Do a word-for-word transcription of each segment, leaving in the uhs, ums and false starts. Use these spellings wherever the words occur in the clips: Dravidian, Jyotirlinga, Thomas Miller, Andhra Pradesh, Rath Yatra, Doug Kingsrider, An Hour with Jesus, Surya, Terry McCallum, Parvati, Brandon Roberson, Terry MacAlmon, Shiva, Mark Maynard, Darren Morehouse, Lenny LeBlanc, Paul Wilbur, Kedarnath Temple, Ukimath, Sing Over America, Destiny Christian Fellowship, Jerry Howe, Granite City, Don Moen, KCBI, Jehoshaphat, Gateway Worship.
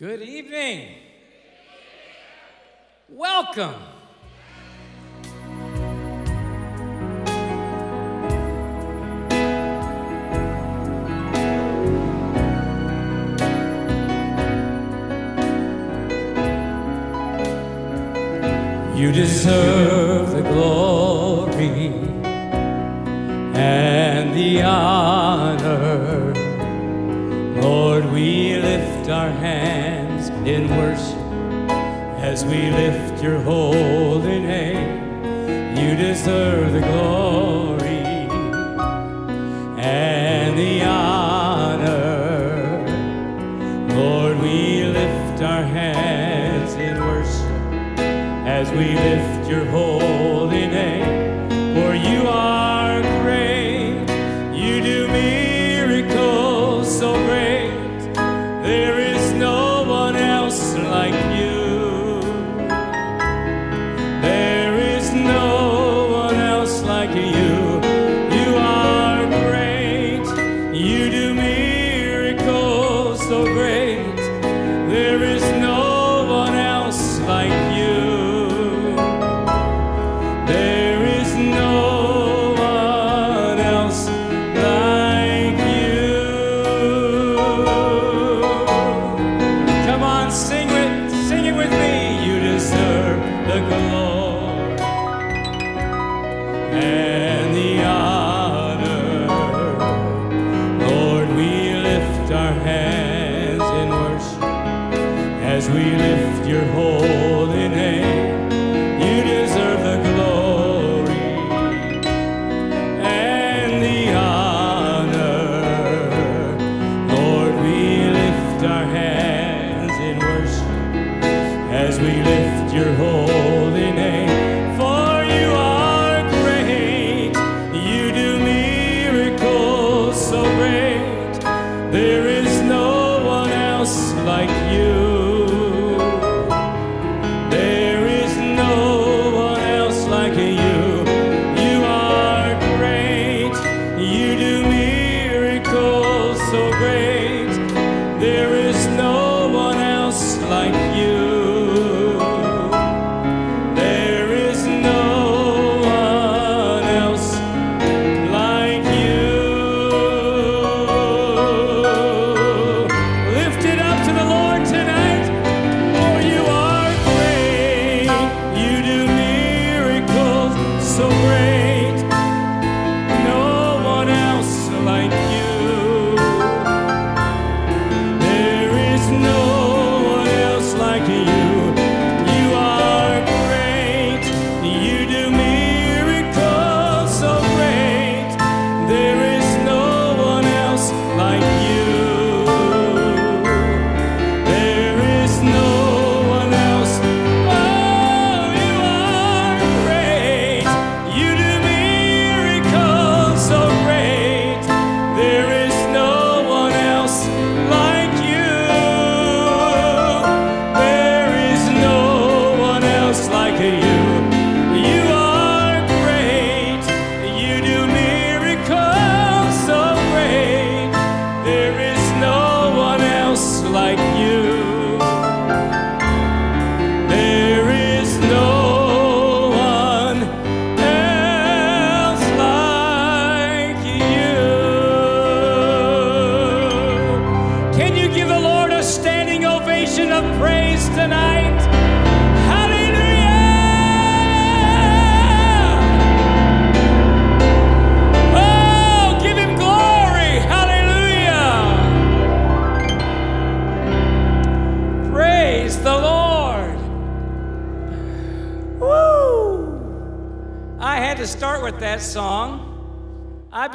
Good evening. Welcome. You deserve the glory and the honor. Lord, we lift our hands in worship as we lift your holy name. You deserve the glory and the honor. Lord, we lift our hands in worship as we lift your holy name, for you are great. You do miracles so great. There is no one else like you. There is no one else like you. You are great. You do miracles so great. There is no one else like you.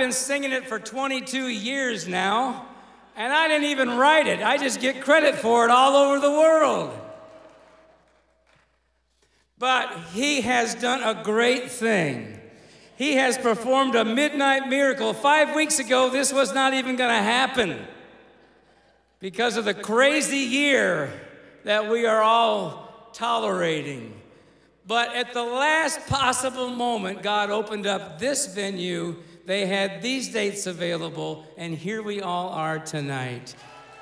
Singing it for twenty-two years now, and I didn't even write it. I just get credit for it all over the world. But he has done a great thing. He has performed a midnight miracle. Five weeks ago, this was not even going to happen because of the crazy year that we are all tolerating. But at the last possible moment, God opened up this venue. They had these dates available, and here we all are tonight.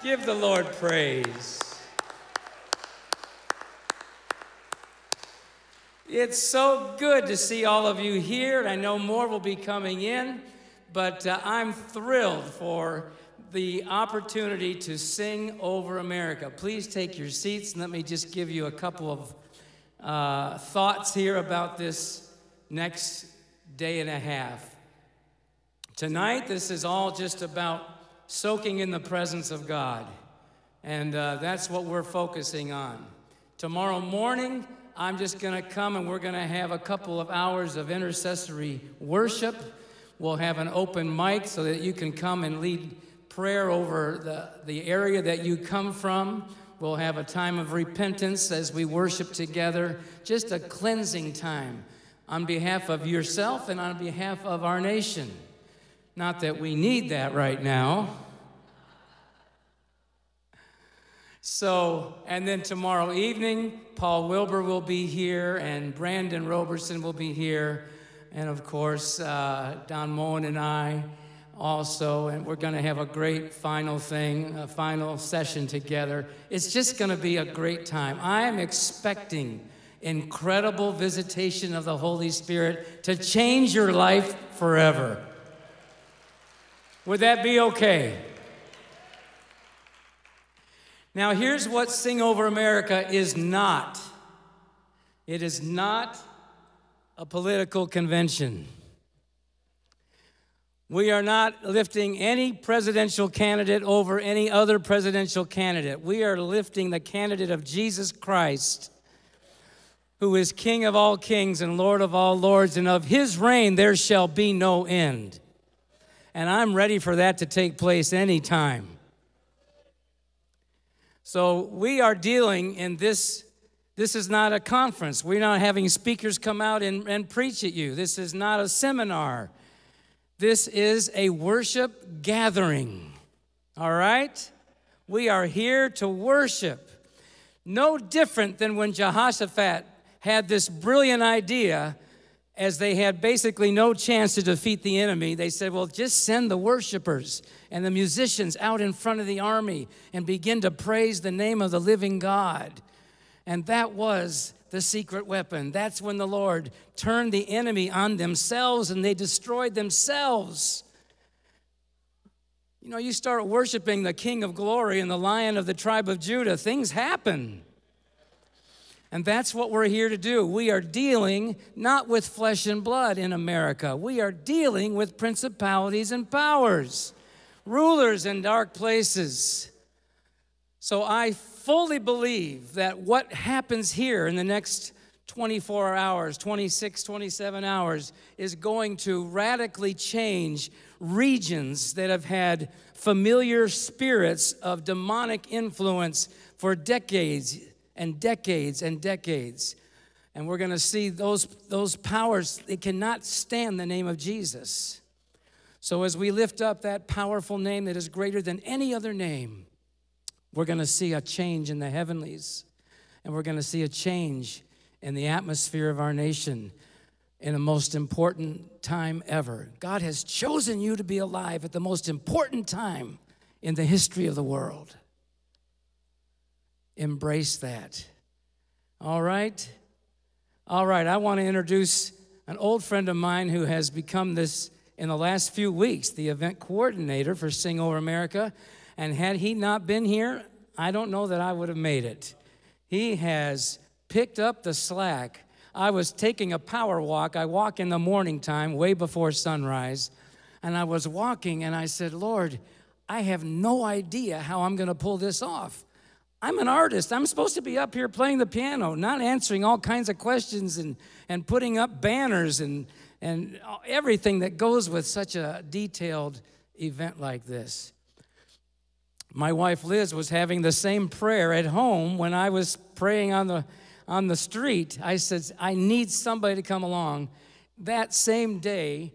Give the Lord praise. It's so good to see all of you here. I know more will be coming in, but uh, I'm thrilled for the opportunity to sing over America. Please take your seats and let me just give you a couple of uh, thoughts here about this next day and a half. Tonight, this is all just about soaking in the presence of God, and uh, that's what we're focusing on. Tomorrow morning, I'm just going to come and we're going to have a couple of hours of intercessory worship. We'll have an open mic so that you can come and lead prayer over the, the area that you come from. We'll have a time of repentance as we worship together, just a cleansing time on behalf of yourself and on behalf of our nation. Not that we need that right now. So, and then tomorrow evening, Paul Wilbur will be here, and Brandon Roberson will be here, and of course, uh, Don Moen and I also, and we're going to have a great final thing, a final session together. It's just going to be a great time. I am expecting incredible visitation of the Holy Spirit to change your life forever. Would that be okay? Now, here's what Sing Over America is not. It is not a political convention. We are not lifting any presidential candidate over any other presidential candidate. We are lifting the candidate of Jesus Christ, who is King of all kings and Lord of all lords, and of his reign there shall be no end. And I'm ready for that to take place anytime. So we are dealing in this, this is not a conference. We're not having speakers come out and, and preach at you. This is not a seminar. This is a worship gathering, all right? We are here to worship. No different than when Jehoshaphat had this brilliant idea, as they had basically no chance to defeat the enemy. They said, well, just send the worshipers and the musicians out in front of the army and begin to praise the name of the living God. And that was the secret weapon. That's when the Lord turned the enemy on themselves and they destroyed themselves. You know, you start worshiping the King of Glory and the Lion of the tribe of Judah, things happen. And that's what we're here to do. We are dealing not with flesh and blood in America. We are dealing with principalities and powers, rulers in dark places. So I fully believe that what happens here in the next twenty-four hours, twenty-six, twenty-seven hours, is going to radically change regions that have had familiar spirits of demonic influence for decades. And decades and decades. And we're going to see those, those powers, they cannot stand the name of Jesus. So as we lift up that powerful name that is greater than any other name, we're going to see a change in the heavenlies. And we're going to see a change in the atmosphere of our nation in the most important time ever. God has chosen you to be alive at the most important time in the history of the world. Embrace that. All right? All right, I want to introduce an old friend of mine who has become this, in the last few weeks, the event coordinator for Sing Over America. And had he not been here, I don't know that I would have made it. He has picked up the slack. I was taking a power walk. I walk in the morning time, way before sunrise. And I was walking, and I said, Lord, I have no idea how I'm going to pull this off. I'm an artist. I'm supposed to be up here playing the piano, not answering all kinds of questions and, and putting up banners and, and everything that goes with such a detailed event like this. My wife, Liz, was having the same prayer at home when I was praying on the, on the street. I said, I need somebody to come along. That same day,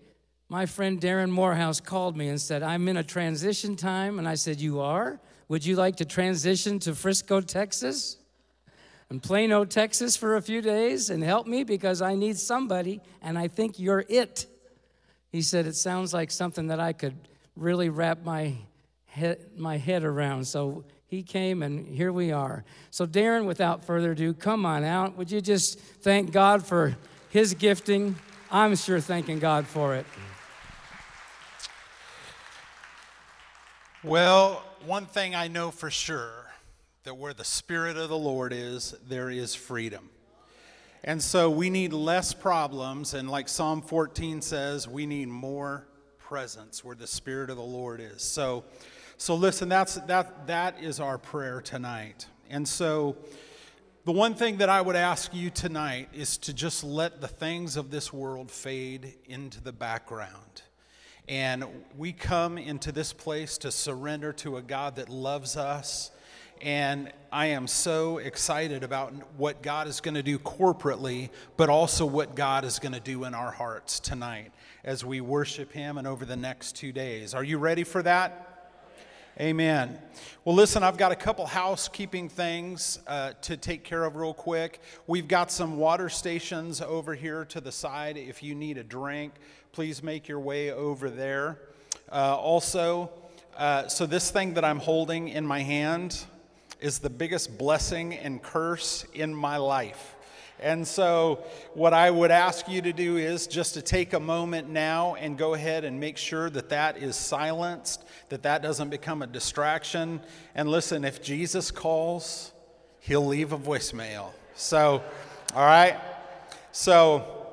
my friend Darren Morehouse called me and said, I'm in a transition time. And I said, you are? Would you like to transition to Frisco, Texas, and Plano, Texas for a few days and help me because I need somebody and I think you're it? He said, it sounds like something that I could really wrap my head, my head around. So He came, and here we are. So, Darren, without further ado, come on out. Would you just thank God for his gifting? I'm sure thanking God for it. Well, one thing I know for sure, that where the Spirit of the Lord is, there is freedom. And so we need less problems, and like Psalm fourteen says, we need more presence where the Spirit of the Lord is. So... So listen, that's, that, that is our prayer tonight. And so the one thing that I would ask you tonight is to just let the things of this world fade into the background. And we come into this place to surrender to a God that loves us. And I am so excited about what God is going to do corporately, but also what God is going to do in our hearts tonight as we worship him and over the next two days. Are you ready for that? Amen. Well, listen, I've got a couple housekeeping things uh, to take care of real quick. We've got some water stations over here to the side. If you need a drink, please make your way over there. Uh, also, uh, so this thing that I'm holding in my hand is the biggest blessing and curse in my life. And so what I would ask you to do is just to take a moment now and go ahead and make sure that that is silenced, that that doesn't become a distraction. And listen, if Jesus calls, he'll leave a voicemail. So, all right? So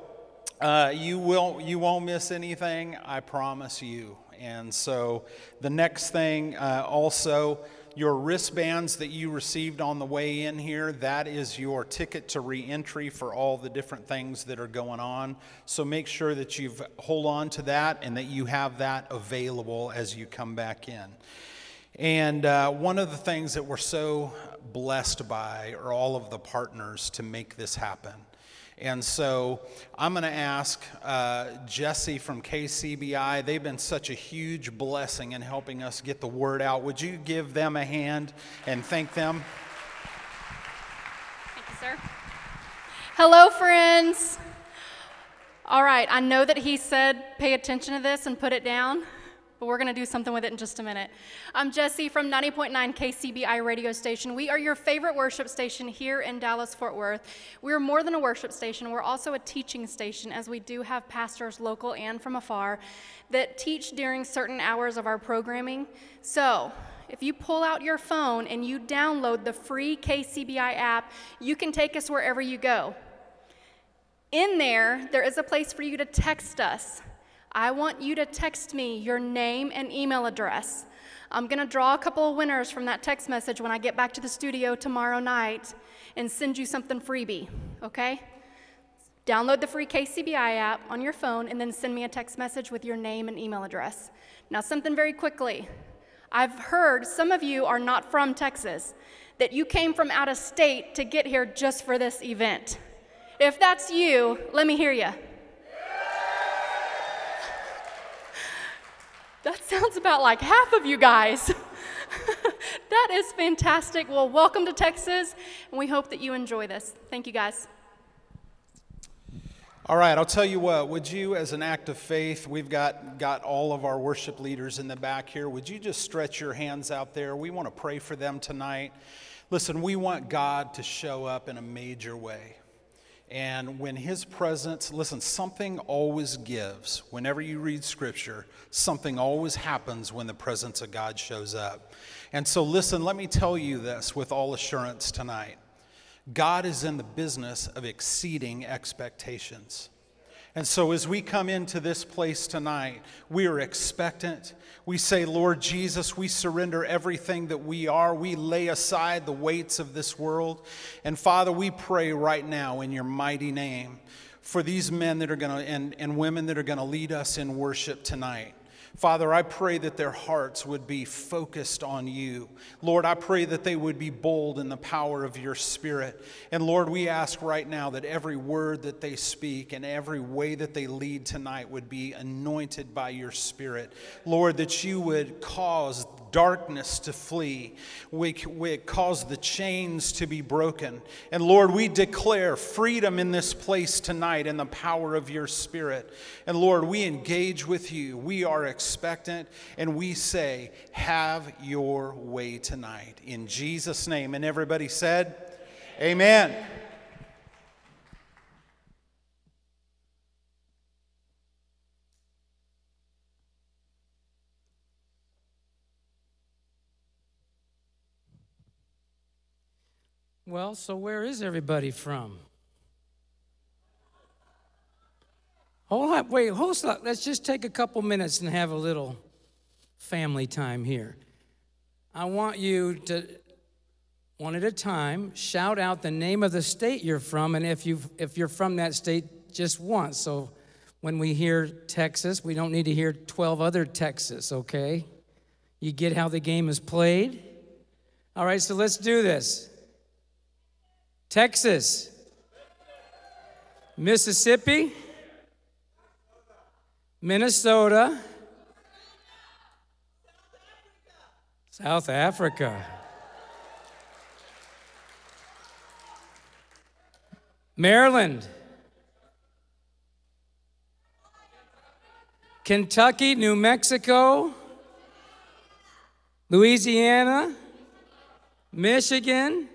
uh, you will, you won't miss anything, I promise you. And so the next thing uh, also... Your wristbands that you received on the way in here, that is your ticket to re-entry for all the different things that are going on. So make sure that you hold on to that and that you have that available as you come back in. And uh, one of the things that we're so blessed by are all of the partners to make this happen. And so I'm going to ask uh, Jesse from K C B I. They've been such a huge blessing in helping us get the word out. Would you give them a hand and thank them? Thank you, sir. Hello, friends. All right, I know that he said pay attention to this and put it down, but we're going to do something with it in just a minute. I'm Jesse from ninety point nine K C B I radio station. We are your favorite worship station here in Dallas-Fort Worth. We're more than a worship station. We're also a teaching station, as we do have pastors local and from afar that teach during certain hours of our programming. So if you pull out your phone and you download the free K C B I app, you can take us wherever you go. In there, there is a place for you to text us. I want you to text me your name and email address. I'm going to draw a couple of winners from that text message when I get back to the studio tomorrow night and send you something freebie, okay? Download the free K C B I app on your phone and then send me a text message with your name and email address. Now, something very quickly. I've heard some of you are not from Texas, that you came from out of state to get here just for this event. If that's you, let me hear you. That sounds about like half of you guys. That is fantastic. Well, welcome to Texas, and we hope that you enjoy this. Thank you, guys. All right, I'll tell you what. Would you, as an act of faith, we've got, got all of our worship leaders in the back here. Would you just stretch your hands out there? We want to pray for them tonight. Listen, we want God to show up in a major way. And when his presence, listen, something always gives. Whenever you read scripture, something always happens when the presence of God shows up. And so listen, let me tell you this with all assurance tonight. God is in the business of exceeding expectations. And so as we come into this place tonight, we are expectant. We say, Lord Jesus, we surrender everything that we are. We lay aside the weights of this world. And Father, we pray right now in your mighty name for these men that are going to and, and women that are going to lead us in worship tonight. Father, I pray that their hearts would be focused on you. Lord, I pray that they would be bold in the power of your Spirit. And Lord, we ask right now that every word that they speak and every way that they lead tonight would be anointed by your Spirit. Lord, that you would cause darkness to flee. We, we cause the chains to be broken. And Lord, we declare freedom in this place tonight in the power of your Spirit. And Lord, we engage with you. We are excited. expectant, and we say, have your way tonight. In Jesus' name. And everybody said, amen. Amen. Well, so where is everybody from? Hold up, wait, hold up. Let's just take a couple minutes and have a little family time here. I want you to, one at a time, shout out the name of the state you're from, and if you've, if you're from that state, just once. So when we hear Texas, we don't need to hear twelve other Texas, okay? You get how the game is played? All right, so let's do this. Texas, Mississippi, Minnesota, South Africa, Maryland, Kentucky, New Mexico, Louisiana, Michigan,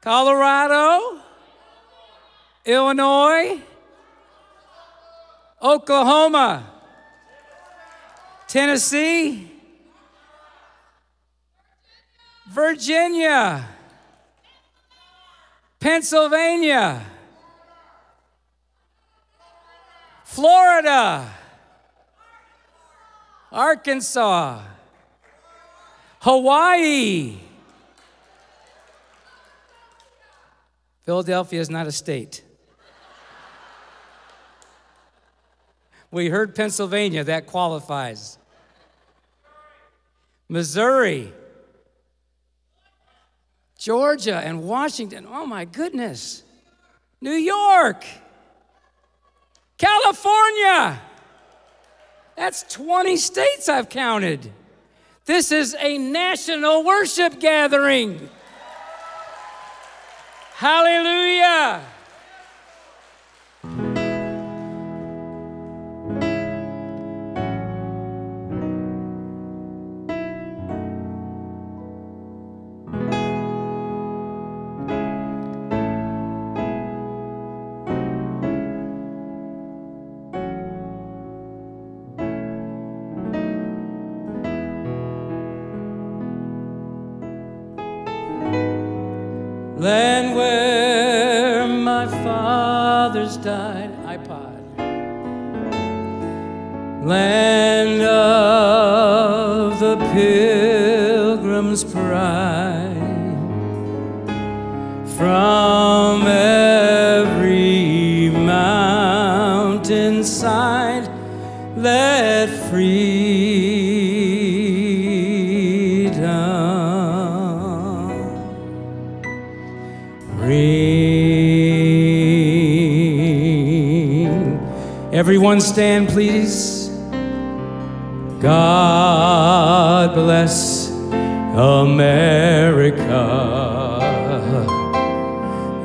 Colorado, Illinois, Oklahoma, Tennessee, Virginia, Pennsylvania, Florida, Arkansas, Hawaii. Philadelphia is not a state. We heard Pennsylvania, that qualifies. Missouri, Georgia, and Washington. Oh my goodness. New York, California. That's twenty states I've counted. This is a national worship gathering. Hallelujah. Land where my fathers died, iPod. Land of the pilgrim's pride, from every mountainside, let free. Everyone stand, please. God bless America,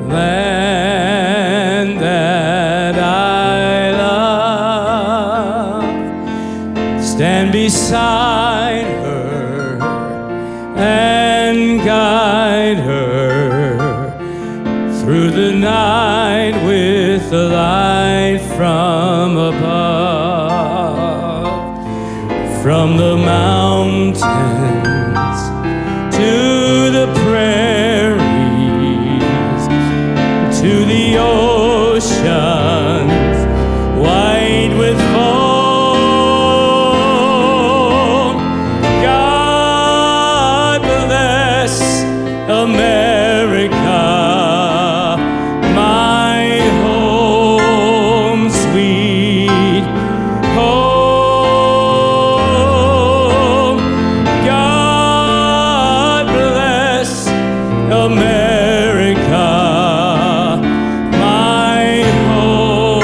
land that I love. Stand beside her and guide her through the night with the light from above, from the mountains to the prairies, to the oceans wide with foam. God bless America. America, my home.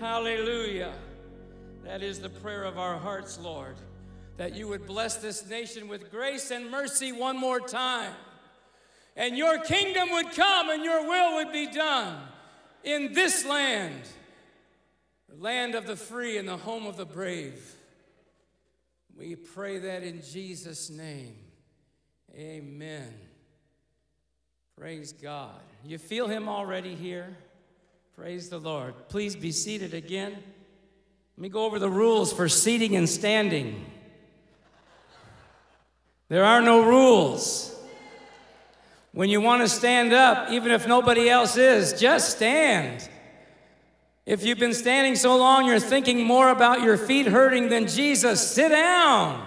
Hallelujah. That is the prayer of our hearts, Lord, that you would bless this nation with grace and mercy one more time. And your kingdom would come and your will would be done in this land, the land of the free and the home of the brave. We pray that in Jesus' name. Amen. Praise God. You feel him already here? Praise the Lord. Please be seated again. Let me go over the rules for seating and standing. There are no rules. When you want to stand up, even if nobody else is, just stand. If you've been standing so long, you're thinking more about your feet hurting than Jesus, sit down.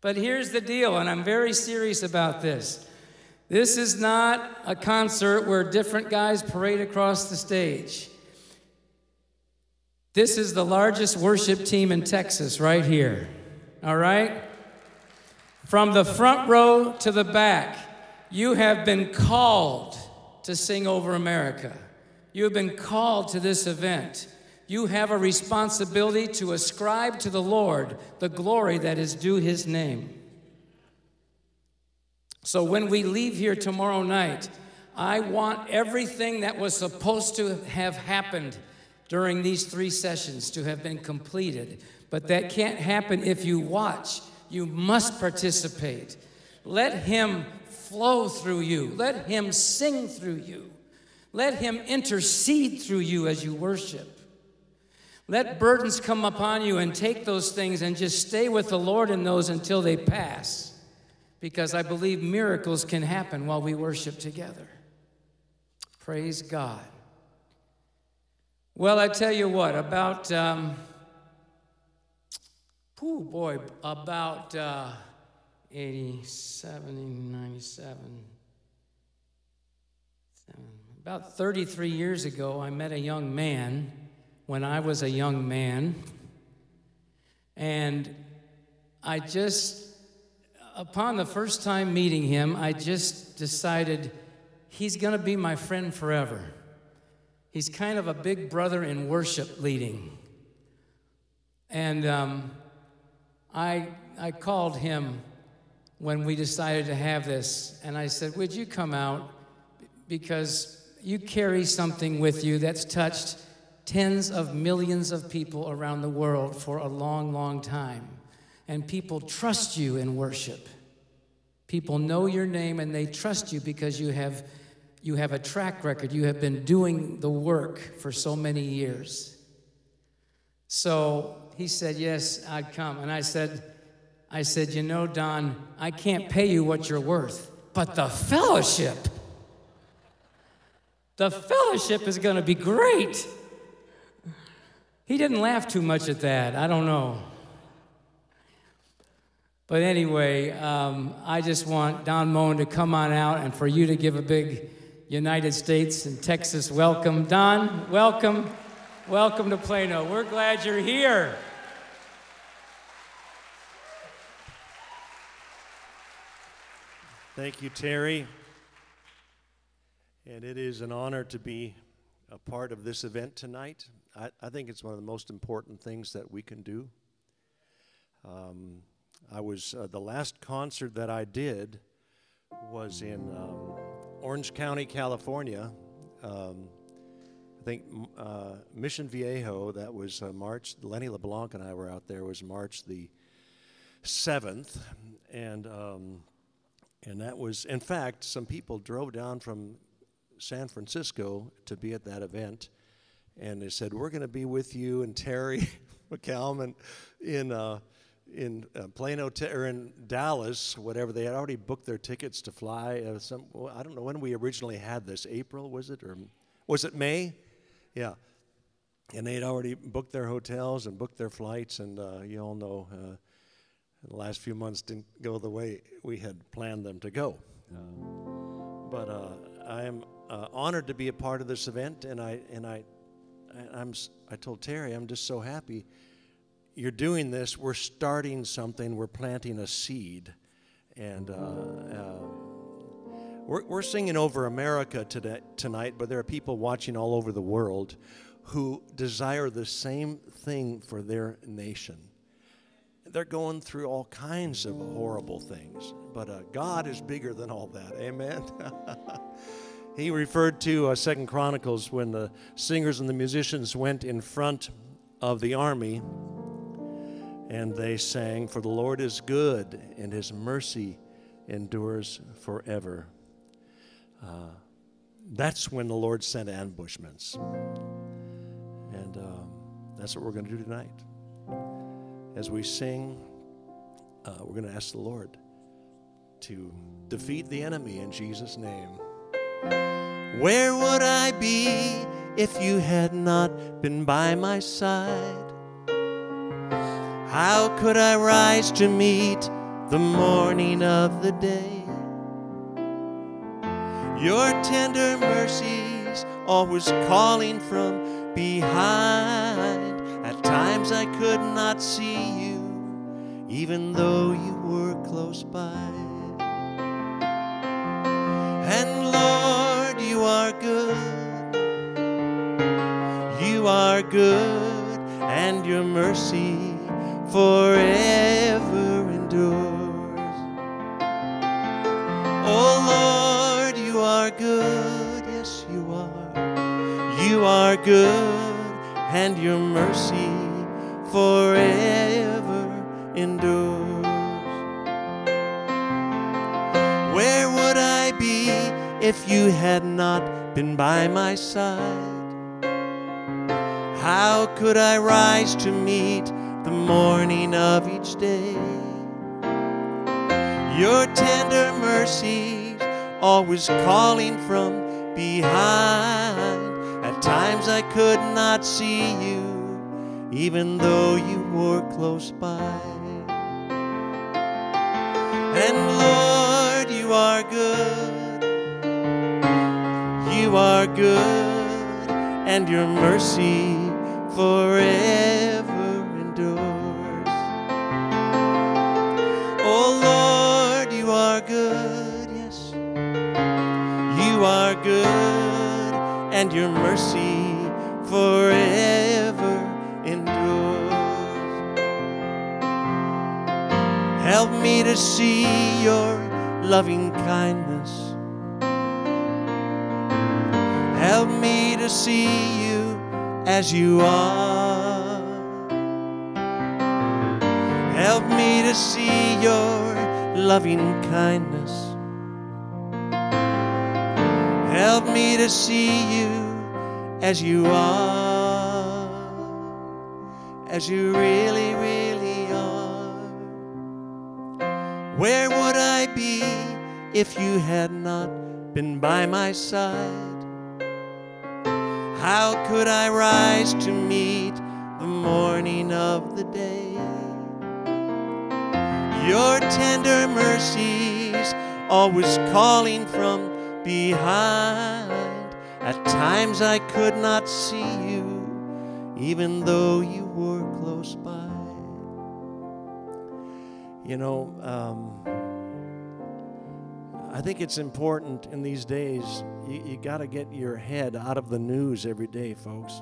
But here's the deal, and I'm very serious about this. This is not a concert where different guys parade across the stage. This is the largest worship team in Texas right here, all right? From the front row to the back, you have been called to Sing Over America. You have been called to this event. You have a responsibility to ascribe to the Lord the glory that is due his name. So when we leave here tomorrow night, I want everything that was supposed to have happened during these three sessions to have been completed. But that can't happen if you watch. You must participate. Let him flow through you. Let him sing through you. Let him intercede through you as you worship. Let burdens come upon you and take those things and just stay with the Lord in those until they pass. Because I believe miracles can happen while we worship together. Praise God. Well, I tell you what, about... Um, Ooh, boy, about uh, eighty, seventy, ninety-seven, seven, about thirty-three years ago, I met a young man when I was a young man, and I just, upon the first time meeting him, I just decided he's going to be my friend forever. He's kind of a big brother in worship leading, and um, I, I called him when we decided to have this, and I said, would you come out? Because you carry something with you that's touched tens of millions of people around the world for a long, long time. And people trust you in worship. People know your name and they trust you because you have, you have a track record. You have been doing the work for so many years. So he said, yes, I'd come. And I said, I said, you know, Don, I can't pay you what you're worth, but the fellowship, the fellowship is going to be great. He didn't laugh too much at that. I don't know. But anyway, um, I just want Don Moen to come on out and for you to give a big United States and Texas welcome. Don, welcome. Welcome to Plano. We're glad you're here. Thank you, Terry. And it is an honor to be a part of this event tonight. I, I think it's one of the most important things that we can do. Um, I was, uh, the last concert that I did was in um, Orange County, California. Um, I think uh, Mission Viejo, that was uh, March, Lenny LeBlanc and I were out there, was March the seventh, and um, and that was, in fact, some people drove down from San Francisco to be at that event, and they said, we're going to be with you and Terry McCallum in uh, in uh, Plano, or in Dallas, whatever. They had already booked their tickets to fly. Uh, some, I don't know when we originally had this, April, was it, or was it May? Yeah, and they had already booked their hotels and booked their flights, and uh, you all know uh, the last few months didn't go the way we had planned them to go. Uh, but uh, I am uh, honored to be a part of this event, and I and I, I, I'm I told Terry I'm just so happy you're doing this. We're starting something. We're planting a seed, and. Uh, uh, We're, we're singing over America today, tonight, but there are people watching all over the world who desire the same thing for their nation. They're going through all kinds of horrible things, but uh, God is bigger than all that. Amen. He referred to uh, Second Chronicles when the singers and the musicians went in front of the army, and they sang, "For the Lord is good, and His mercy endures forever." Uh, that's when the Lord sent ambushments, and um, that's what we're going to do tonight. As we sing, uh, we're going to ask the Lord to defeat the enemy in Jesus' name. Where would I be if you had not been by my side? How could I rise to meet the morning of the day? Your tender mercies always calling from behind. At times I could not see you, even though you were close by. And Lord, you are good. You are good, and your mercy forever endures. Oh Lord, you are good. Yes, you are. You are good, and your mercy forever endures. Where would I be if you had not been by my side? How could I rise to meet the morning of each day? Your tender mercies always calling from behind. At times I could not see you, even though you were close by. And Lord, you are good. You are good, and your mercy forever endures. Oh Lord, you are good, yes. You are good, and your mercy forever endures. Help me to see your loving kindness. Help me to see you as you are. Help me to see your loving kindness. Help me to see you as you are, as you really, really are. Where would I be if you had not been by my side? How could I rise to meet the morning of the day? Your tender mercies always calling from behind. At times I could not see you, even though you were close by. You know, um, I think it's important in these days, you, you got to get your head out of the news every day, folks.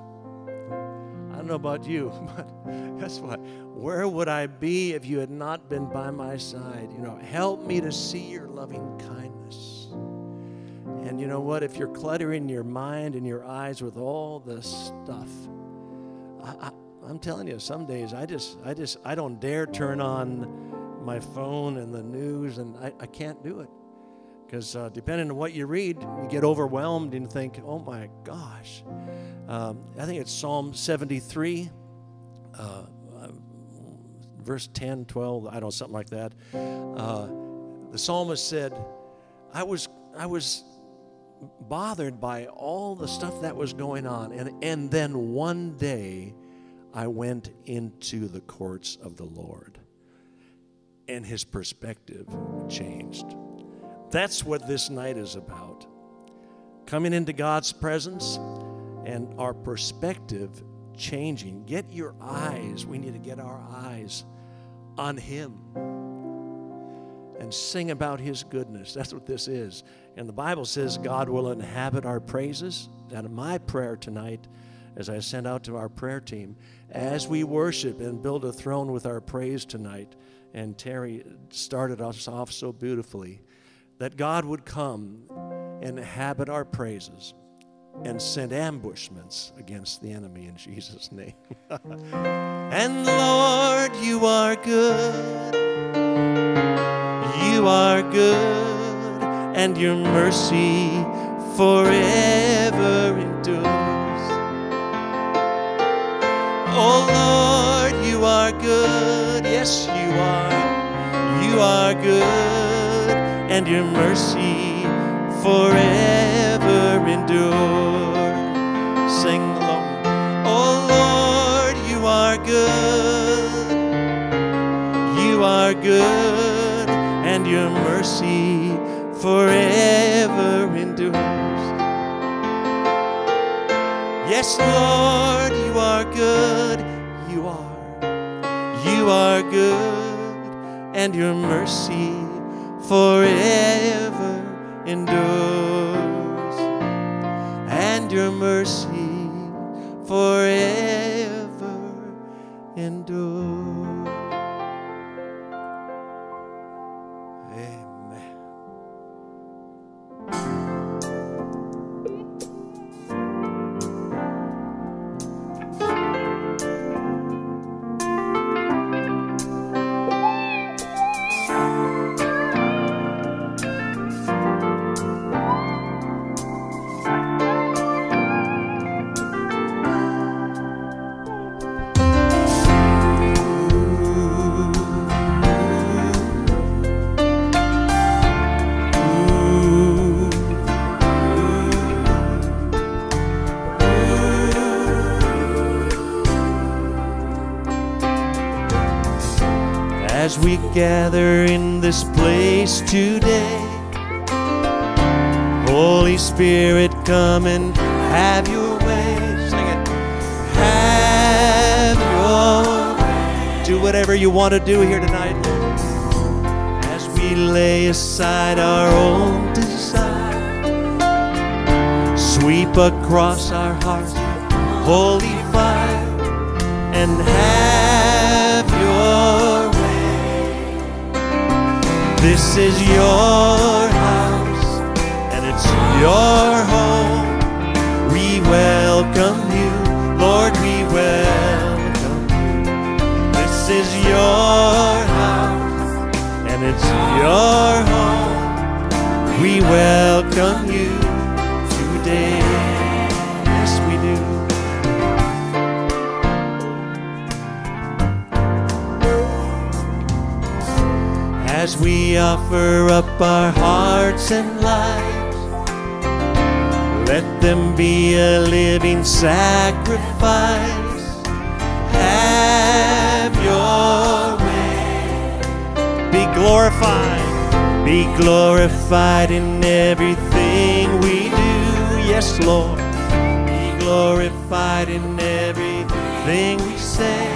I don't know about you, but guess what? Where would I be if you had not been by my side? You know, help me to see your loving kindness. And you know what? If you're cluttering your mind and your eyes with all this stuff, I, I, I'm telling you, some days I just, I just, I don't dare turn on my phone and the news, and I, I can't do it. Because uh, depending on what you read, you get overwhelmed and think, oh my gosh. Um, I think it's Psalm seventy-three, uh, verse ten, twelve, I don't know, something like that. Uh, the psalmist said, I was, I was, bothered by all the stuff that was going on, and and then one day I went into the courts of the Lord, and his perspective changed. That's what this night is about, coming into God's presence and our perspective changing. Get your eyes, we need to get our eyes on him. and sing about his goodness. That's what this is. And the Bible says God will inhabit our praises. And my prayer tonight, as I send out to our prayer team, as we worship and build a throne with our praise tonight, and Terry started us off so beautifully, that God would come and inhabit our praises and send ambushments against the enemy in Jesus' name. And Lord, you are good. You are good, and your mercy forever endures. Oh Lord, you are good, yes you are. You are good, and your mercy forever endures. Sing along. Oh Lord, you are good. You are good. And your mercy forever endures. Yes, Lord, you are good. You are. You are good. And your mercy forever endures. And your mercy forever endures. We gather in this place today. Holy Spirit, come and have your way. Sing it. Have your way. Do whatever you want to do here tonight, Lord. As we lay aside our own desire, sweep across our hearts, holy fire, and have your way. This is your house, and it's your home. We welcome you, Lord, we welcome you. This is your house, and it's your home. We welcome you today. Yes, we do. As we offer up our hearts and lives, let them be a living sacrifice. Have your way. Be glorified. Be glorified in everything we do. Yes, Lord. Be glorified in everything we say.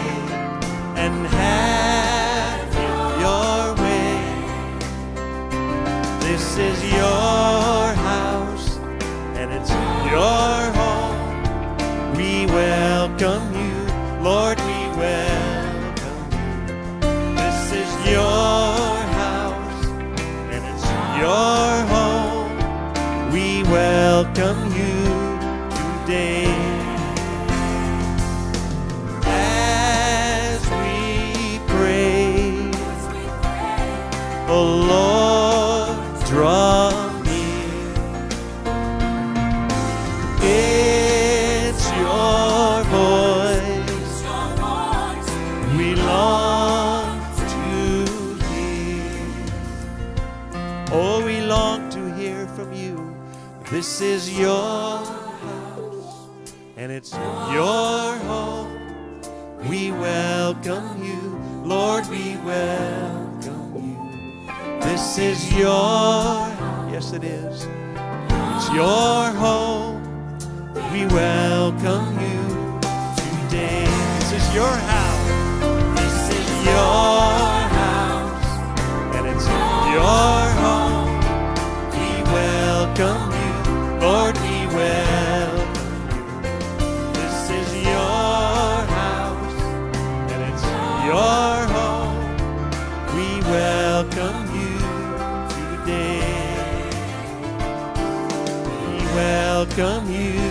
And have your way. This is your house, and it's your home. We welcome you, Lord, we welcome you. This is your house, and it's your home. We welcome you today. As we pray, oh Lord, draw near. It's your voice we long to hear. Oh, we long to hear from you. This is your house, and it's your home. We welcome you, Lord, we welcome. This is your, yes it is, it's your home. We welcome you today. This is your house, this is your house, and it's your welcome you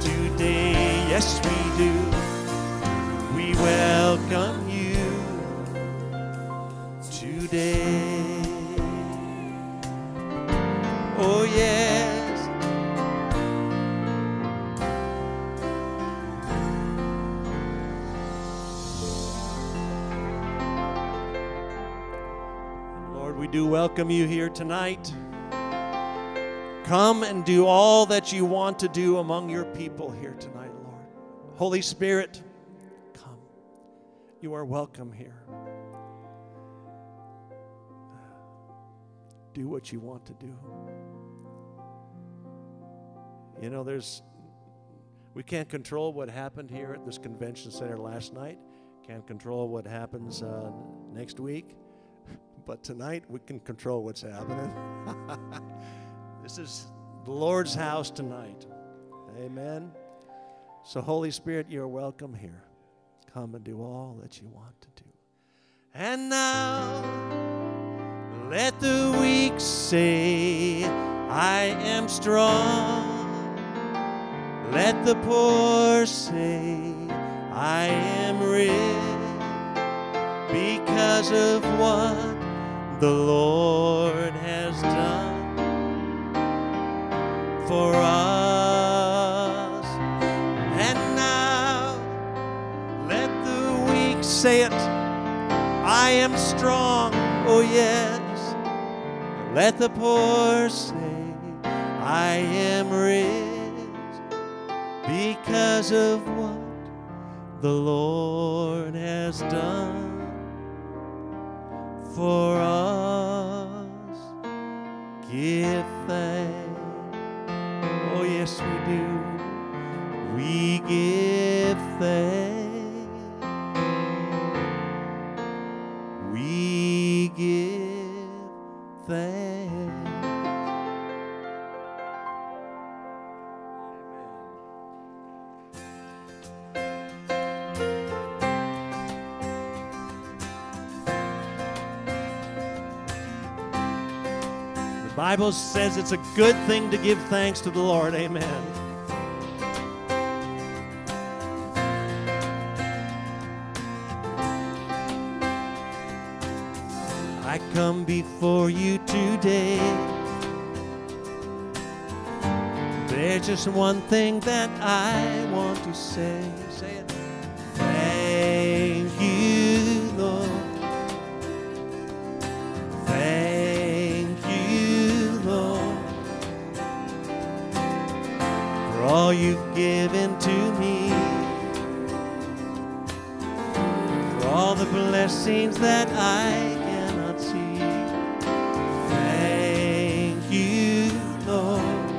today. Yes, we do. We welcome you today. Oh, yes. Lord, we do welcome you here tonight. Come and do all that you want to do among your people here tonight, Lord. Holy Spirit, come. You are welcome here. Do what you want to do. You know, there's, we can't control what happened here at this convention center last night. Can't control what happens uh, next week. But tonight, we can control what's happening. This is the Lord's house tonight. Amen. So, Holy Spirit, you're welcome here. Come and do all that you want to do. And now, let the weak say, I am strong. Let the poor say, I am rich, because of what the Lord has done for us. And now let the weak say it, I am strong, oh yes. Let the poor say, I am rich, because of what the Lord has done for us. Give thanks. Oh, yes, we do. We give thanks. We give thanks. The Bible says it's a good thing to give thanks to the Lord. Amen. I come before you today. There's just one thing that I want to say. Say it. Thank you, Lord. All you've given to me, for all the blessings that I cannot see. Thank you, Lord.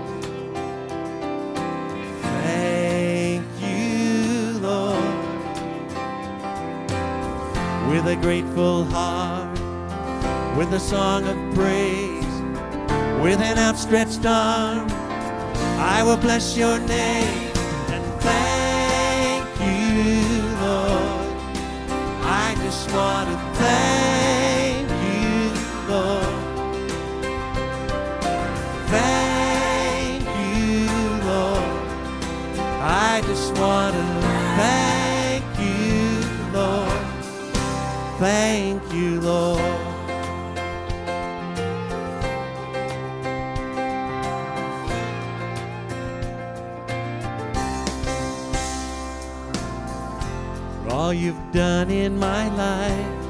Thank you, Lord. With a grateful heart, with a song of praise, with an outstretched arm, I will bless your name and thank you, Lord. I just want to thank you, Lord. Thank you, Lord. I just want to thank you, Lord. Thank you, Lord. All you've done in my life,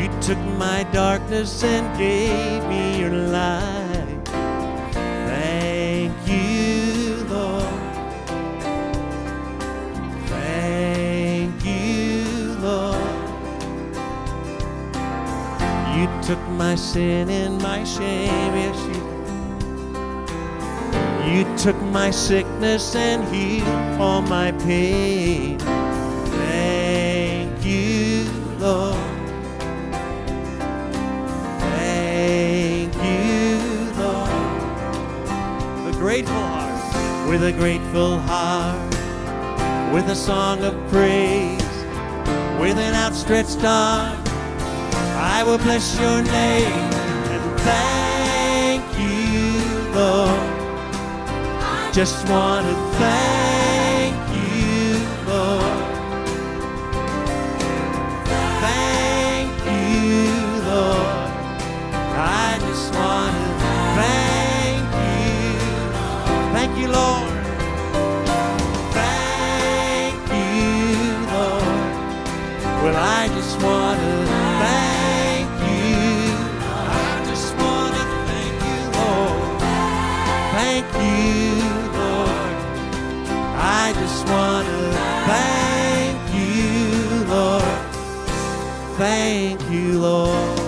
you took my darkness and gave me your light. Thank you, Lord. Thank you, Lord. You took my sin and my shame, yes, you. You took my sickness and healed all my pain. Thank you, Lord. Thank you, Lord. With a grateful heart, with a grateful heart, with a song of praise, with an outstretched arm, I will bless your name and thank you, Lord. Just want to thank you, Lord. Thank you, Lord. I just want to thank you. Thank you, Lord. Thank you, Lord. Well, I just want to thank you. I just want to thank you, Lord. Thank you. I just want to thank you, Lord. Thank you, Lord.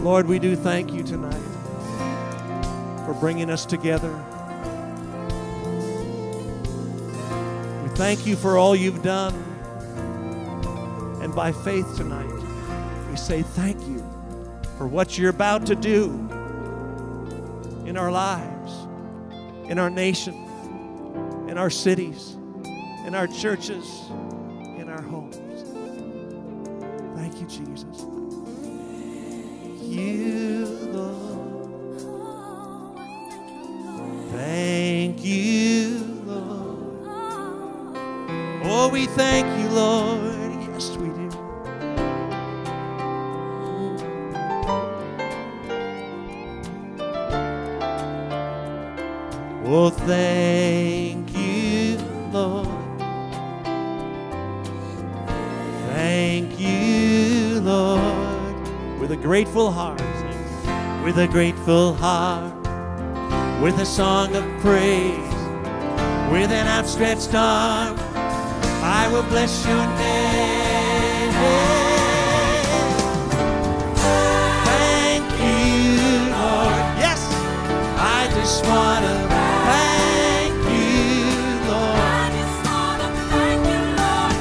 Lord, we do thank you tonight for bringing us together. We thank you for all you've done. And by faith tonight, we say thank you for what you're about to do in our lives, in our nation, in our cities, in our churches, in our homes. Thank you, Jesus. You, Lord. Thank you, Lord. Oh, we thank you, Lord. Yes, we do. Oh, thank you, Lord. Thank you, Lord. With a grateful heart, with a grateful heart, with a song of praise, with an outstretched arm, I will bless your name. Thank you, Lord. Yes, I just want to thank you, Lord. I just want to thank you, Lord.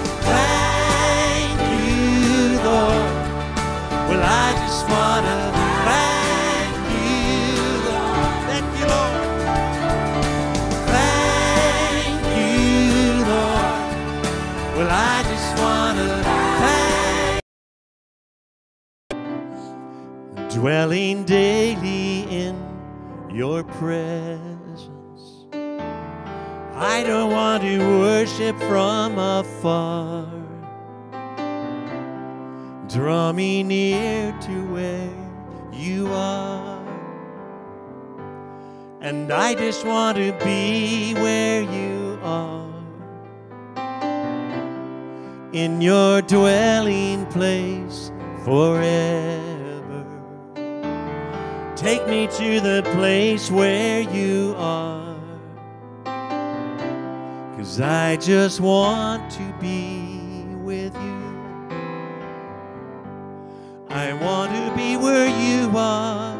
Thank you, Lord. Well, I just want to thank you, Lord. Thank you, Lord. Thank you, Lord. Well, I just want to thank you. Dwelling daily in your presence. I don't want to worship from afar. Draw me near to where you are. And I just want to be where you are. In your dwelling place forever. Take me to the place where you are. 'Cause I just want to be with you. I want to be where you are,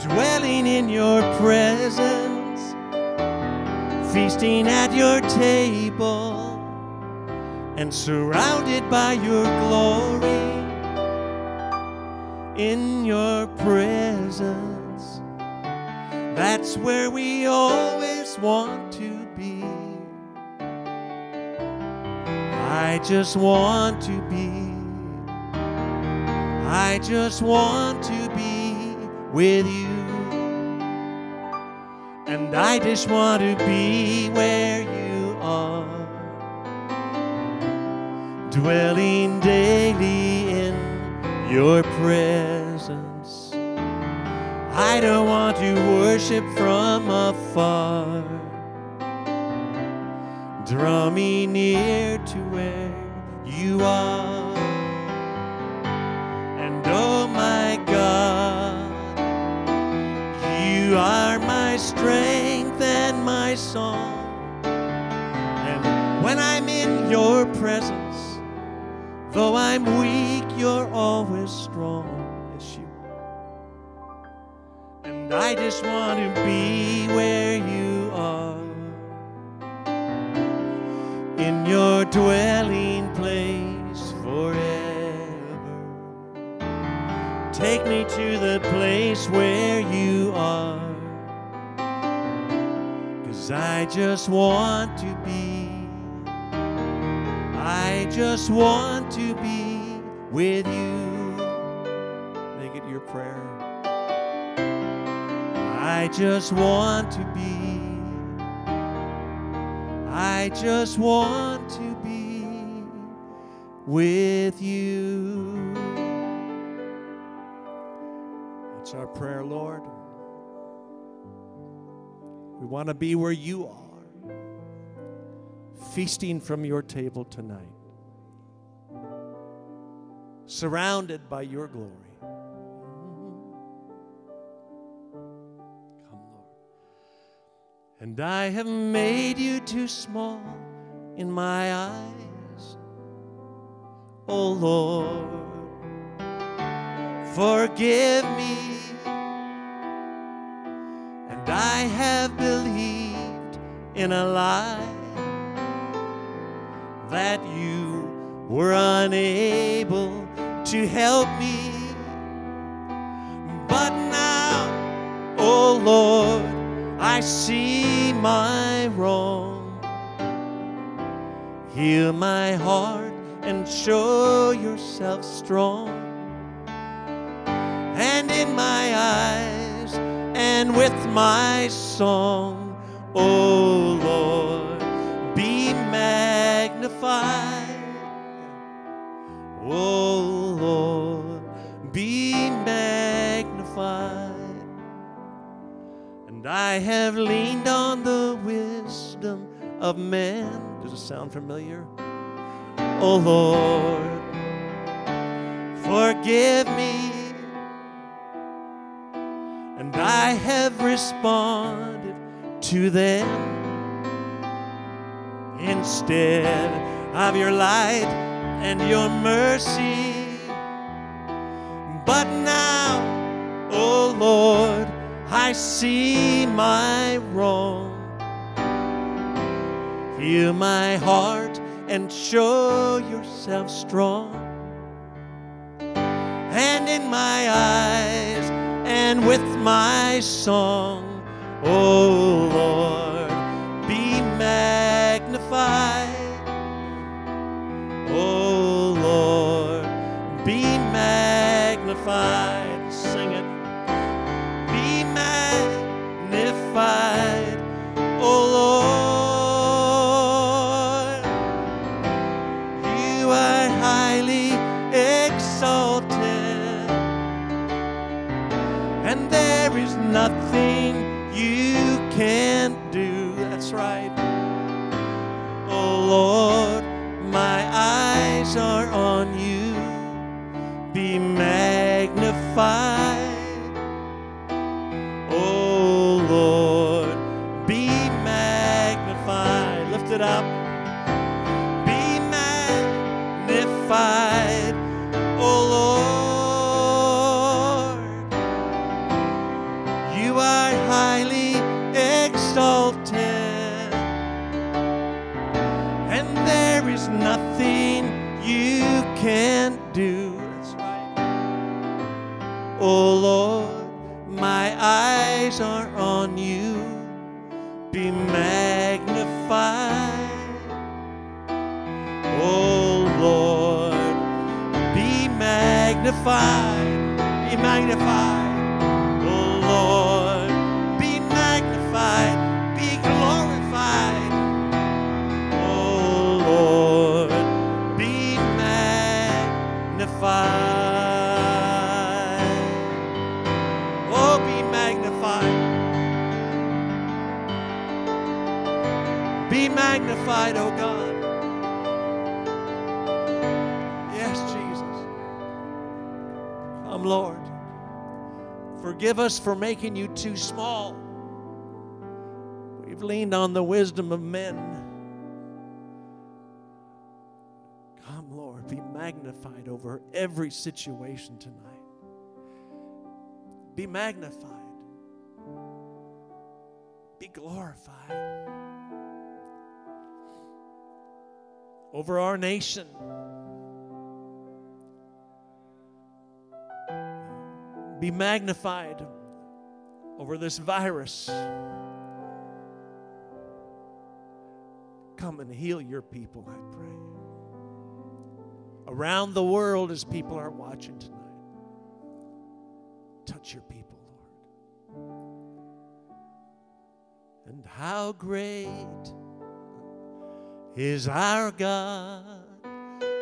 dwelling in your presence, feasting at your table, and surrounded by your glory. In your presence, that's where we always want to. I just want to be, I just want to be with you. And I just want to be where you are. Dwelling daily in your presence. I don't want to worship from afar. Draw me near to where you are. And oh my God, you are my strength and my song. And when I'm in your presence, though I'm weak, you're always strong. Yes, you are. And I just want to be where you are. In your dwelling place forever. Take me to the place where you are. 'Cause I just want to be, I just want to be with you. Make it your prayer. I just want to be. I just want to be with you. That's our prayer, Lord. We want to be where you are, feasting from your table tonight, surrounded by your glory. Come, Lord. And I have made you too small in my eyes, oh Lord, forgive me. I have believed in a lie that you were unable to help me. But now, oh Lord, I see my wrong. Heal my heart and show yourself strong. And in my eyes and with my song, oh Lord, be magnified. Oh Lord, be magnified. And I have leaned on the wisdom of men. Does it sound familiar? Oh Lord, forgive me. And I have responded to them instead of your light and your mercy. But now, oh Lord, I see my wrong. Heal my heart and show yourself strong. And in my eyes and with my song, oh Lord, be magnified. Oh Lord, be magnified. Sing it. Be magnified, oh Lord. You are highly exalted. And there is nothing you can't do. That's right. Oh Lord, my eyes are on you. Be magnified. Oh Lord, be magnified. Lift it up. Be magnified. Oh Lord. Highly exalted, and there is nothing you can't do. That's right. Oh Lord, my eyes are on you. Be magnified. Oh Lord, be magnified. Be magnified. Oh Lord, be glorified. Oh Lord, be magnified. Oh, be magnified. Be magnified, oh God. Yes, Jesus. Come, Lord. Forgive us for making you too small. We've leaned on the wisdom of men. Come, Lord, be magnified over every situation tonight. Be magnified. Be glorified. Over our nation. Be magnified over this virus. Come and heal your people, I pray. around the world as people are watching tonight. Touch your people, Lord. And how great is our God.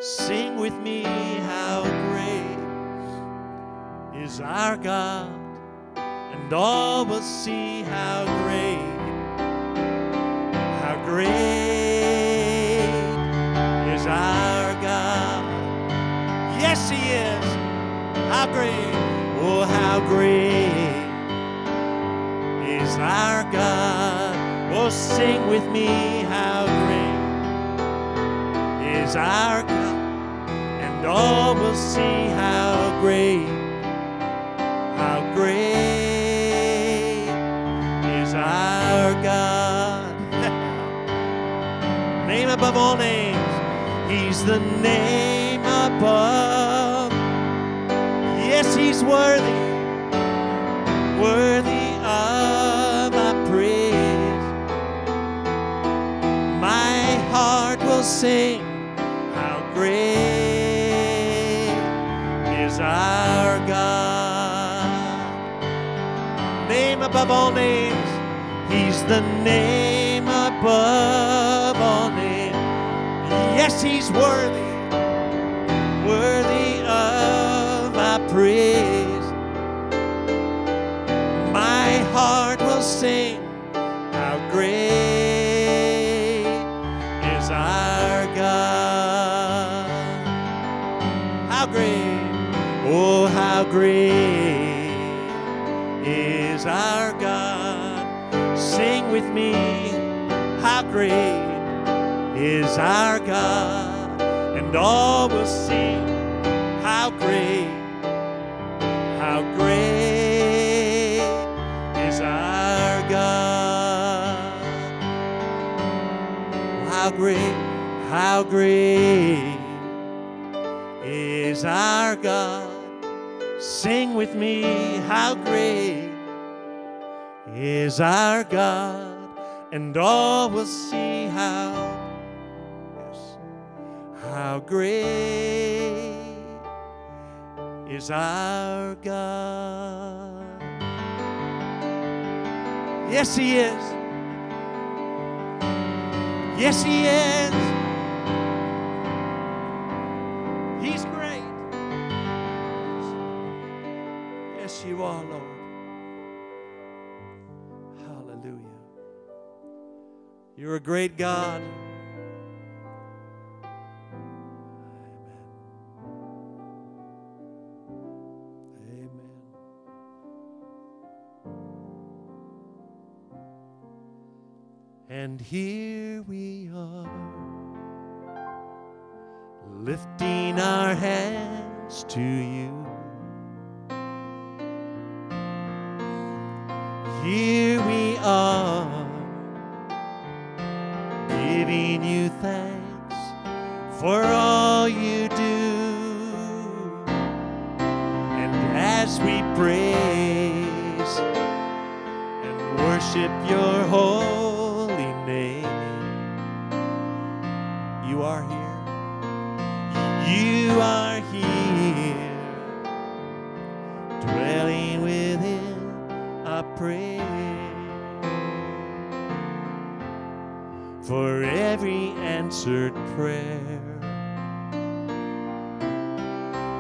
Sing with me, how great is our God, and all will see how great, how great is our God. Yes, He is. How great, oh, how great is our God. Oh, sing with me, how great is our God. And all will see how great, how great is our God. Name above all names, He's the name above. Yes, He's worthy, worthy of our praise. My heart will sing how great our God. Name above all names, He's the name above all names. Yes, He's worthy, worthy of our praise. My heart will sing how great is our God. How great, oh, how great is our God. Sing with me, how great is our God. And all will see how great, how great is our God. How great, how great is our God. Sing with me, how great is our God, and all will see how, yes, how great is our God. Yes, He is. Yes, He is. He's great. Yes, You are, Lord. Hallelujah. You're a great God. Amen. Amen. And here we are, lifting our hands to You. Here we are, giving You thanks for all You do. And as we praise and worship Your holy name, You are here. You are here, dwelling within our praise. For every answered prayer,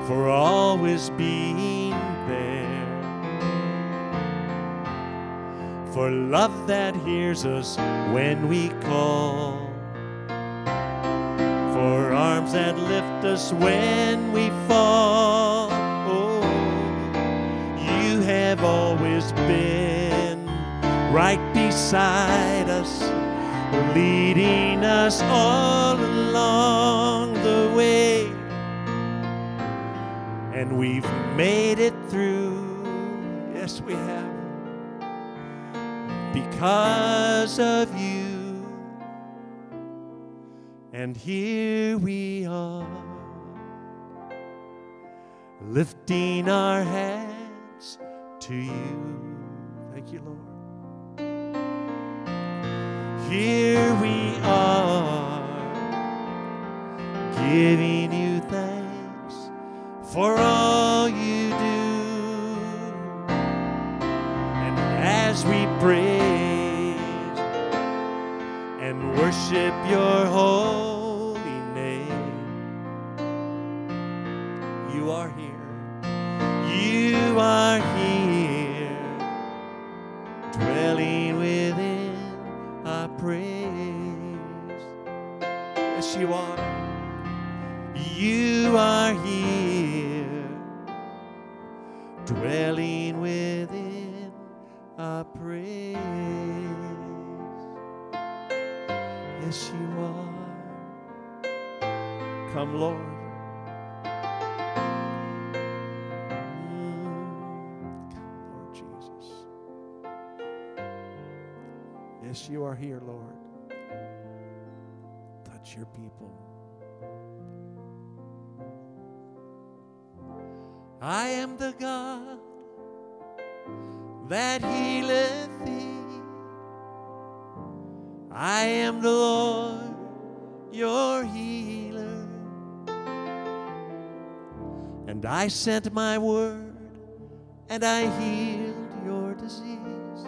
for always being there, for love that hears us when we call, for arms that lift us when we fall. Oh, You have always been right beside us, leading us all along the way, and we've made it through. Yes, we have, because of You. And here we are, lifting our hands to You. Thank You, Lord. Here we are, giving You thanks for all you do. And as we praise and worship your holy name, you are here, you are here, dwelling within our praise. Yes, you are. You are here, dwelling within our praise. Yes, you are. Come, Lord. Mm. Come, Lord Jesus. Yes, you are here, Lord. Touch your people. I am the God that healeth thee. I am the Lord, your healer. And I sent my word, and I healed your disease.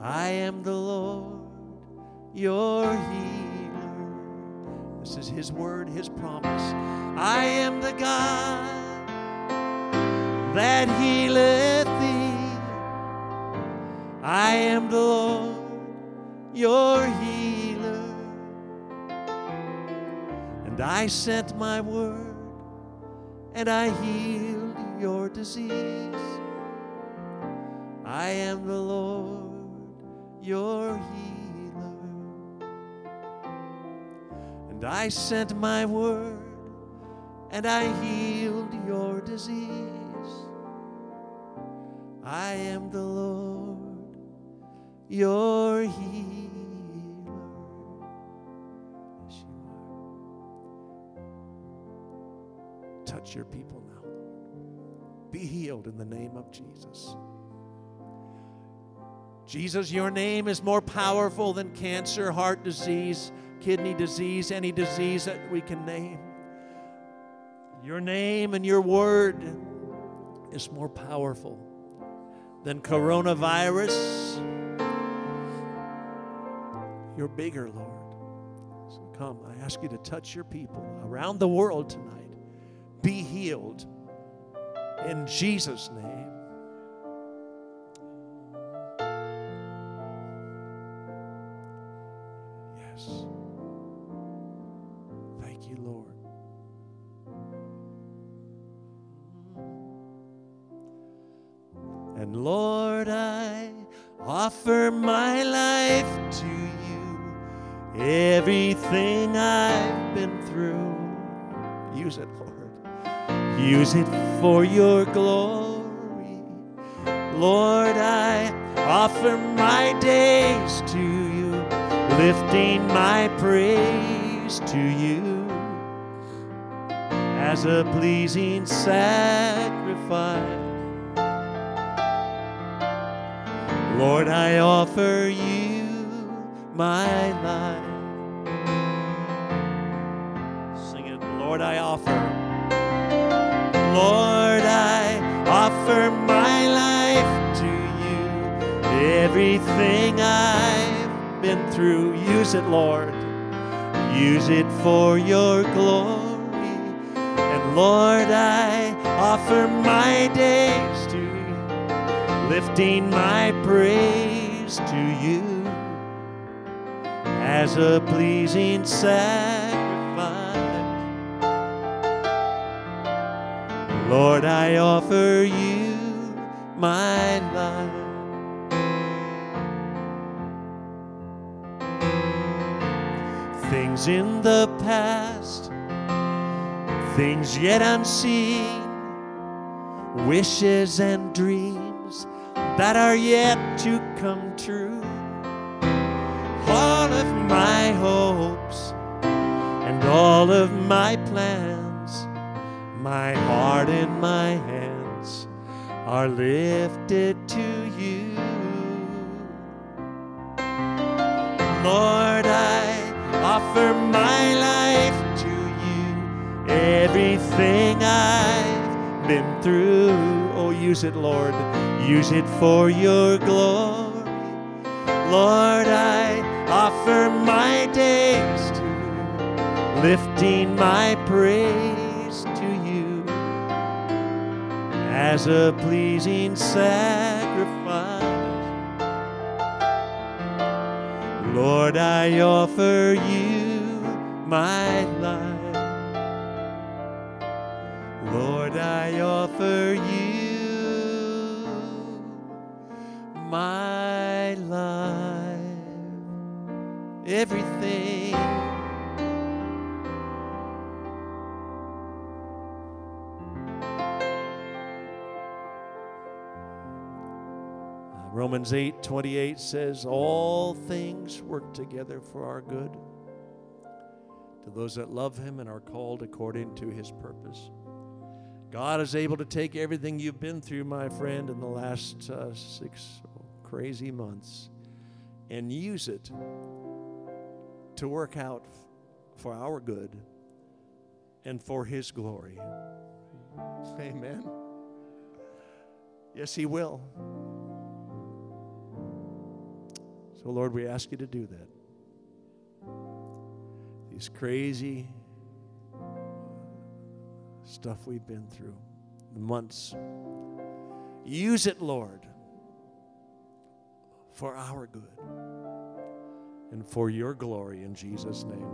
I am the Lord, your healer. This is his word, his promise. I am the God that healeth thee. I am the Lord, your healer. And I sent my word, and I healed your disease. I am the Lord, your healer. And I sent my word, and I healed your disease. I am the Lord, your healer. Yes, you are. Touch your people now, Lord. Be healed in the name of Jesus. Jesus, your name is more powerful than cancer, heart disease, kidney disease, any disease that we can name. Your name and your word is more powerful than coronavirus. You're bigger, Lord. So come, I ask you to touch your people around the world tonight. Be healed in Jesus' name. Yes. Thank you, Lord. And Lord, I offer my life to you, everything I've been through. Use it, Lord. Use it for your glory. Lord, I offer my days to you, lifting my praise to you as a pleasing sacrifice. Lord, I offer you my life. Sing it, Lord, I offer. Lord, I offer my life to you. Everything I've been through, use it, Lord. Use it for your glory. And Lord, I offer my days to you, lifting my praise to you as a pleasing sacrifice. Lord, I offer you my life. Things in the past, things yet unseen, wishes and dreams that are yet to come true. All of my hopes and all of my plans, my heart and my hands are lifted to you. Lord, I offer my life to you, everything been through. Oh, use it, Lord. Use it for your glory. Lord, I offer my days to you, lifting my praise to you as a pleasing sacrifice. Lord, I offer you my life. Lord, I offer you my life. Everything. Romans eight twenty-eight says, all things work together for our good, to those that love him and are called according to his purpose. God is able to take everything you've been through, my friend, in the last uh, six crazy months and use it to work out for our good and for his glory. Amen. Yes, he will. So, Lord, we ask you to do that. These crazy stuff we've been through, months. Use it, Lord, for our good and for your glory in Jesus' name.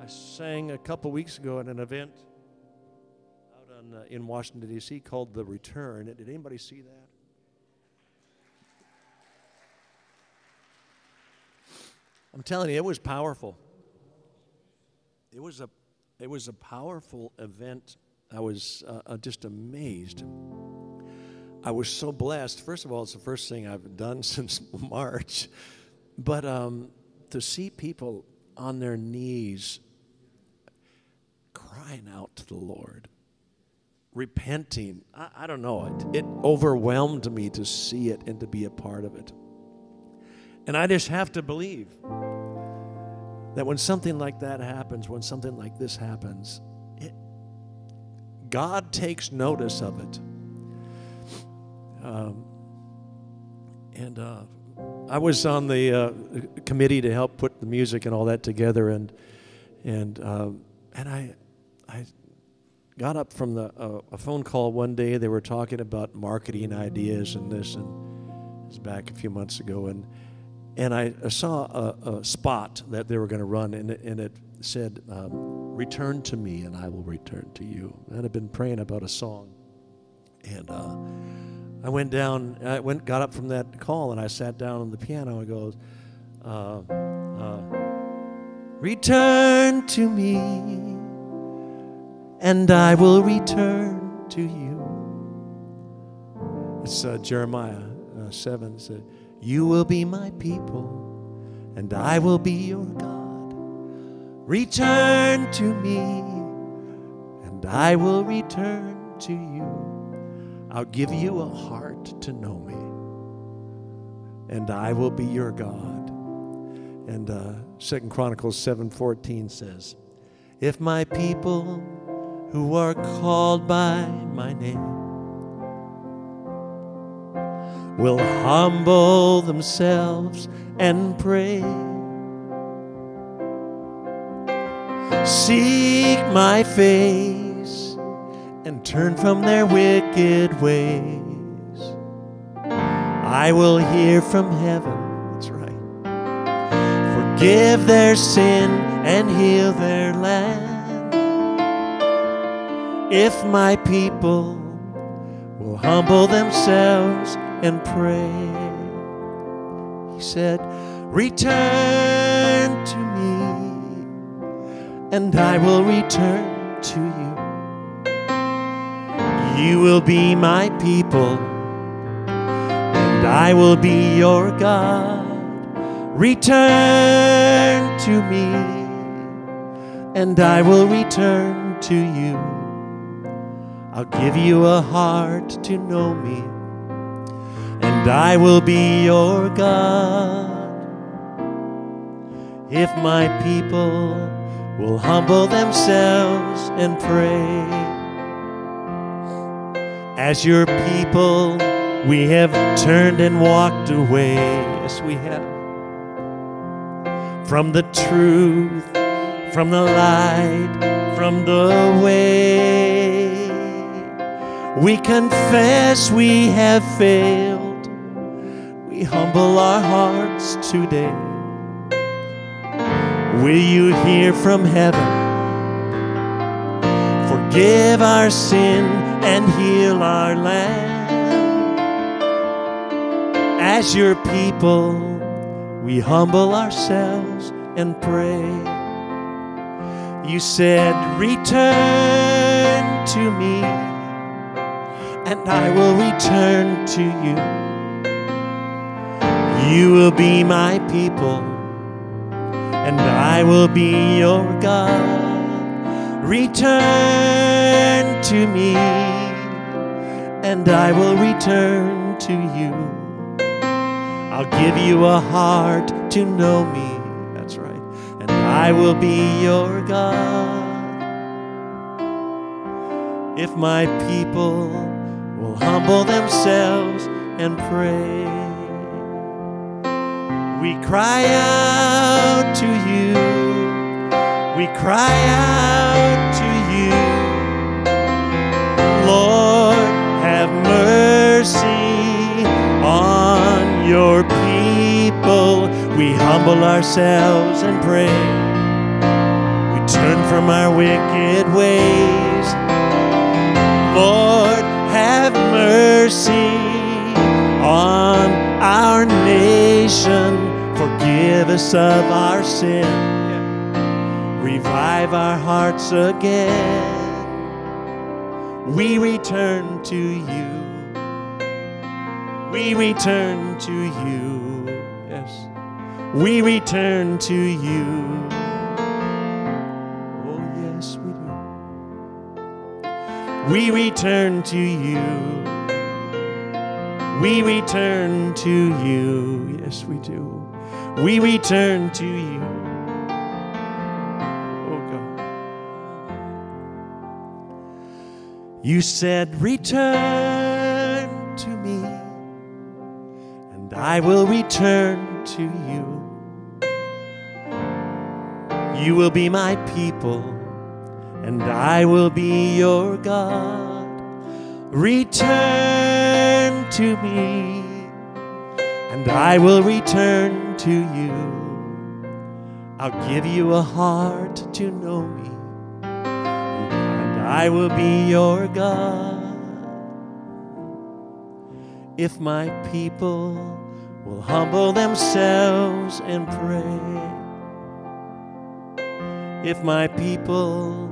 I sang a couple weeks ago at an event in Washington, D C called The Return. Did anybody see that? I'm telling you, it was powerful. It was a, it was a powerful event. I was uh, just amazed. I was so blessed. First of all, it's the first thing I've done since March. But um, to see people on their knees crying out to the Lord, repenting, I, I don't know, it, it overwhelmed me to see it and to be a part of it. And I just have to believe that when something like that happens, when something like this happens, it, God takes notice of it. Um, and uh, I was on the uh, committee to help put the music and all that together, and and um, and I I. got up from the, uh, a phone call one day. They were talking about marketing ideas and this, and it was back a few months ago, and and I saw a, a spot that they were going to run, and it, and it said, um, return to me and I will return to you. And I've been praying about a song, and uh, I went down, I went, got up from that call, and I sat down on the piano and goes, uh, uh, return to me and I will return to you. It's uh, Jeremiah uh, seven said, you will be my people, and I will be your God. Return to me, and I will return to you. I'll give you a heart to know me, and I will be your God. And uh, Second Chronicles seven fourteen says, if my people who are called by my name will humble themselves and pray, seek my face and turn from their wicked ways, I will hear from heaven, that's right, forgive their sin and heal their land. If my people will humble themselves and pray, he said, return to me, and I will return to you. You will be my people, and I will be your God. Return to me, and I will return to you. I'll give you a heart to know me, and I will be your God. If my people will humble themselves and pray. As your people, we have turned and walked away, yes we have, from the truth, from the light, from the way. We confess we have failed. We humble our hearts today. Will you hear from heaven? Forgive our sin and heal our land. As your people, we humble ourselves and pray. You said, return to me, and I will return to you. You will be my people, and I will be your God. Return to me, and I will return to you. I'll give you a heart to know me, that's right, and I will be your God. If my people will humble themselves and pray, we cry out to you, we cry out to you. Lord, have mercy on your people. We humble ourselves and pray. We turn from our wicked ways. Lord, have mercy on our nation. Forgive us of our sin. Revive our hearts again. We return to you. We return to you. Yes. We return to you. We return to you. We return to you. Yes, we do. We return to you. Oh God. You said, return to me, and I will return to you. You will be my people, and I will be your God. Return to me, and I will return to you. I'll give you a heart to know me, and I will be your God. If my people will humble themselves and pray, if my people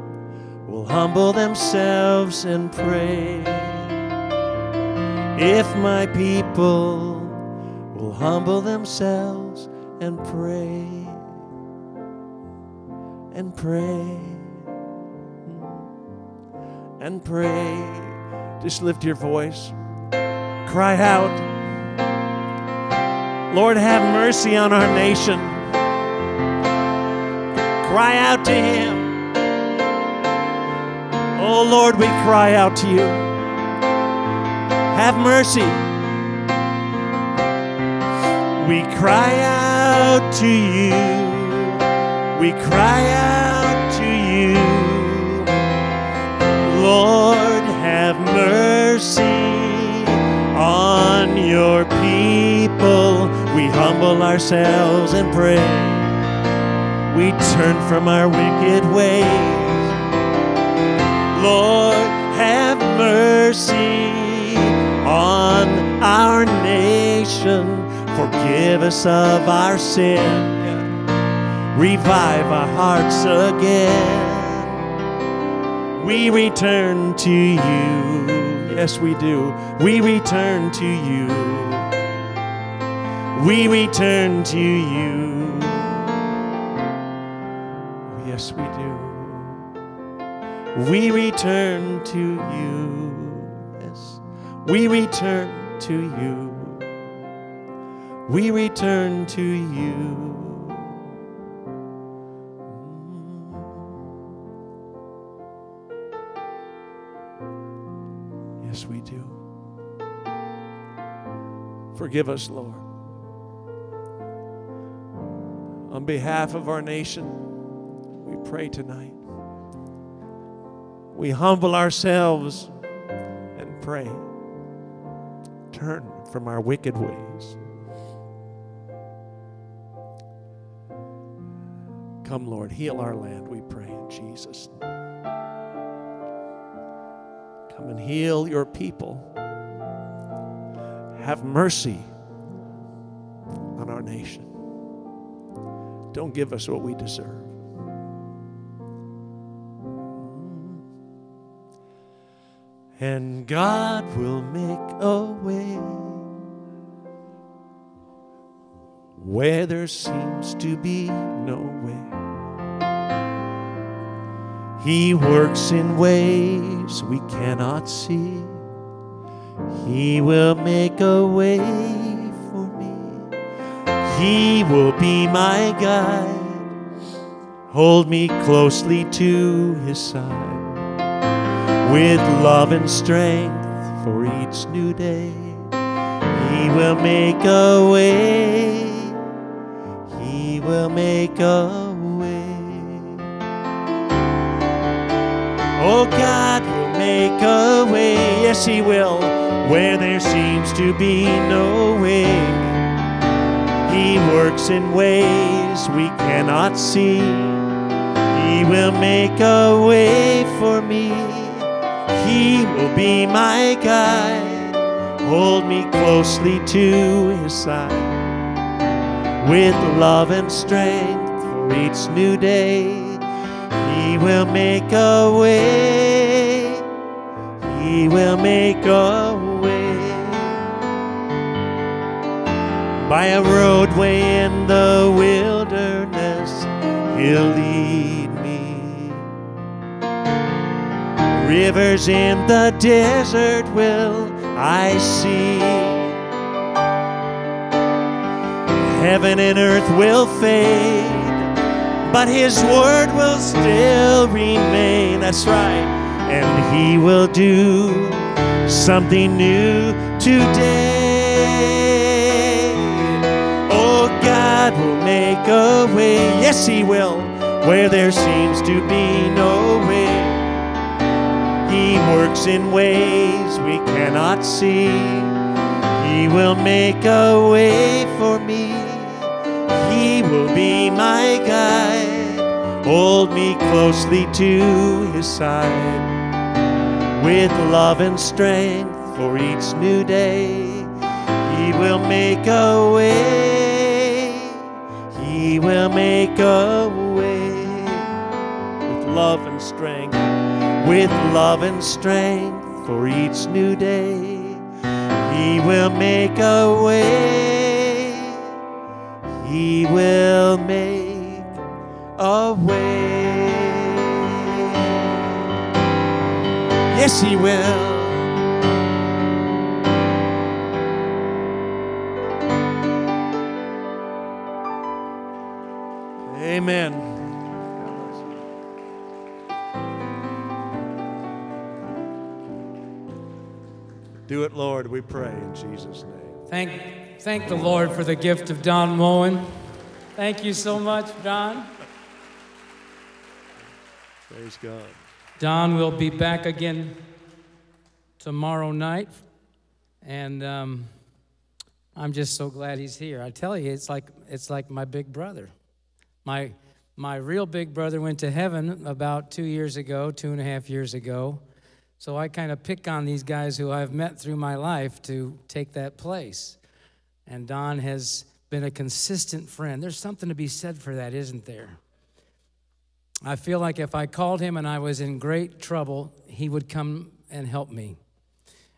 will humble themselves and pray, if my people will humble themselves and pray, and pray, and pray. Just lift your voice, cry out, Lord, have mercy on our nation. Cry out to Him. Oh Lord, we cry out to you. Have mercy. We cry out to you. We cry out to you. Lord, have mercy on your people. We humble ourselves and pray. We turn from our wicked ways. Lord, have mercy on our nation. Forgive us of our sin. Revive our hearts again. We return to you. Yes, we do. We return to you. We return to you. Yes, we do. We return to you, yes, we return to you, we return to you. as we do. Forgive us, Lord. On behalf of our nation, we pray tonight. We humble ourselves and pray. Turn from our wicked ways. Come, Lord, heal our land, we pray in Jesus' name. Come and heal your people. Have mercy on our nation. Don't give us what we deserve. And God will make a way where there seems to be no way. He works in ways we cannot see. He will make a way for me. He will be my guide. Hold me closely to his side. With love and strength for each new day, he will make a way. He will make a way. Oh, God will make a way. Yes, he will. Where there seems to be no way. He works in ways we cannot see. He will make a way for me. He will be my guide. Hold me closely to his side. With love and strength for each new day, he will make a way. He will make a way. By a roadway in the wilderness, he'll lead. Rivers in the desert will I see. Heaven and earth will fade, but his word will still remain. That's right. And he will do something new today. Oh, God will make a way. Yes, he will. Where there seems to be no way. He works in ways we cannot see. He will make a way for me. He will be my guide. Hold me closely to his side. With love and strength for each new day, he will make a way. He will make a way. With love and strength. With love and strength for each new day, he will make a way. He will make a way. Yes, he will. Amen. Do it, Lord, we pray in Jesus' name. Thank, thank the Lord for the gift of Don Moen. Thank you so much, Don. Praise God. Don will be back again tomorrow night, and um, I'm just so glad he's here. I tell you, it's like it's like my big brother. My my real big brother went to heaven about two years ago, two and a half years ago. So I kind of pick on these guys who I've met through my life to take that place. And Don has been a consistent friend. There's something to be said for that, isn't there? I feel like if I called him and I was in great trouble, he would come and help me.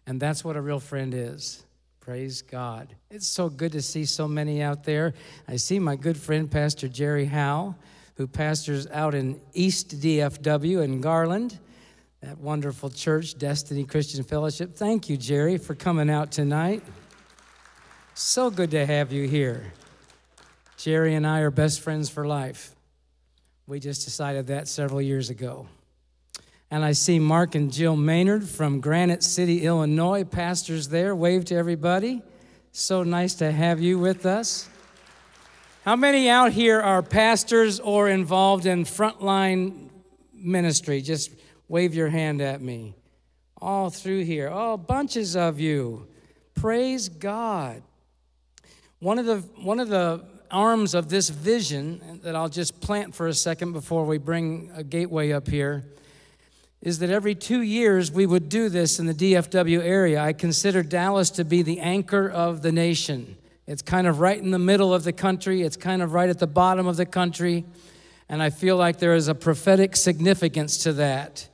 And that's what a real friend is. Praise God. It's so good to see so many out there. I see my good friend, Pastor Jerry Howe, who pastors out in East D F W in Garland. That wonderful church, Destiny Christian Fellowship. Thank you, Jerry, for coming out tonight. So good to have you here. Jerry and I are best friends for life. We just decided that several years ago. And I see Mark and Jill Maynard from Granite City, Illinois, pastors there. Wave to everybody. So nice to have you with us. How many out here are pastors or involved in frontline ministry? Just wave your hand at me. All through here. Oh, bunches of you. Praise God. One of the, one of the arms of this vision that I'll just plant for a second before we bring a Gateway up here is that every two years we would do this in the D F W area. I consider Dallas to be the anchor of the nation. It's kind of right in the middle of the country. It's kind of right at the bottom of the country. And I feel like there is a prophetic significance to that.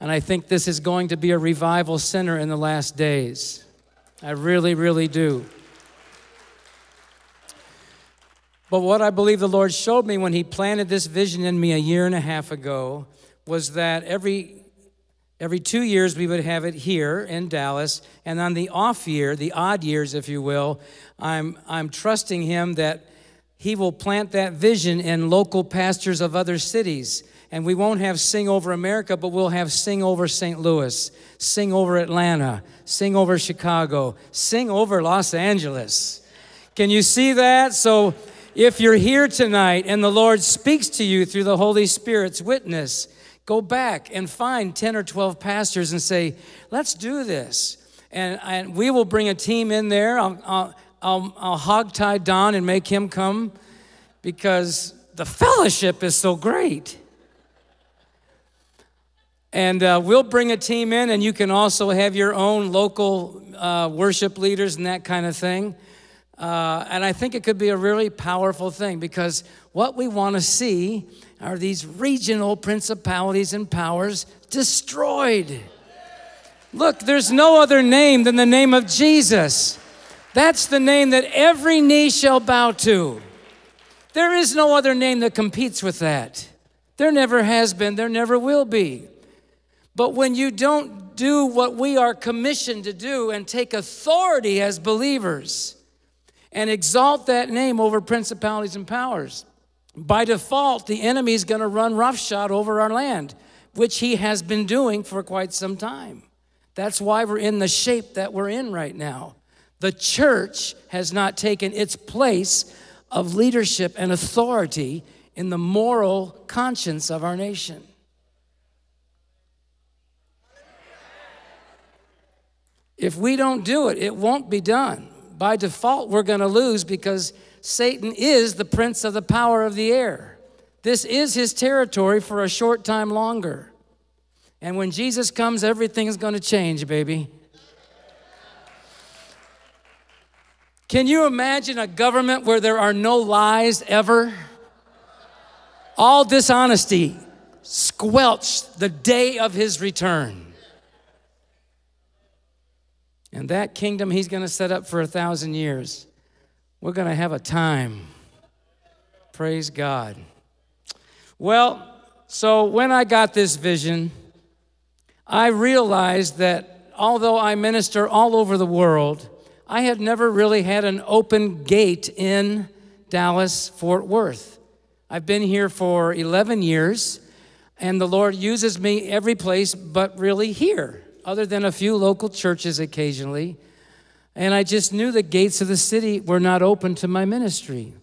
And I think this is going to be a revival center in the last days. I really, really do. But what I believe the Lord showed me when He planted this vision in me a year and a half ago was that every every two years we would have it here in Dallas, and on the off year, the odd years, if you will, I'm, I'm trusting Him that He will plant that vision in local pastors of other cities. And we won't have Sing Over America, but we'll have Sing Over Saint Louis, Sing Over Atlanta, Sing Over Chicago, Sing Over Los Angeles. Can you see that? So if you're here tonight and the Lord speaks to you through the Holy Spirit's witness, go back and find ten or twelve pastors and say, let's do this. And, and we will bring a team in there. I'll, I'll, I'll, I'll hog-tie Don and make him come because the fellowship is so great. And uh, we'll bring a team in, and you can also have your own local uh, worship leaders and that kind of thing. Uh, and I think it could be a really powerful thing because what we want to see are these regional principalities and powers destroyed. Look, there's no other name than the name of Jesus. That's the name that every knee shall bow to. There is no other name that competes with that. There never has been, there never will be. But when you don't do what we are commissioned to do and take authority as believers, and exalt that name over principalities and powers. By default, the enemy is going to run roughshod over our land, which he has been doing for quite some time. That's why we're in the shape that we're in right now. The church has not taken its place of leadership and authority in the moral conscience of our nation. If we don't do it, it won't be done. By default, we're going to lose because Satan is the prince of the power of the air. This is his territory for a short time longer. And when Jesus comes, everything is going to change, baby. Can you imagine a government where there are no lies ever? All dishonesty squelched the day of his return. And that kingdom he's going to set up for a thousand years. We're going to have a time. Praise God. Well, so when I got this vision, I realized that although I minister all over the world, I had never really had an open gate in Dallas, Fort Worth. I've been here for eleven years, and the Lord uses me every place but really here. Other than a few local churches occasionally. And I just knew the gates of the city were not open to my ministry.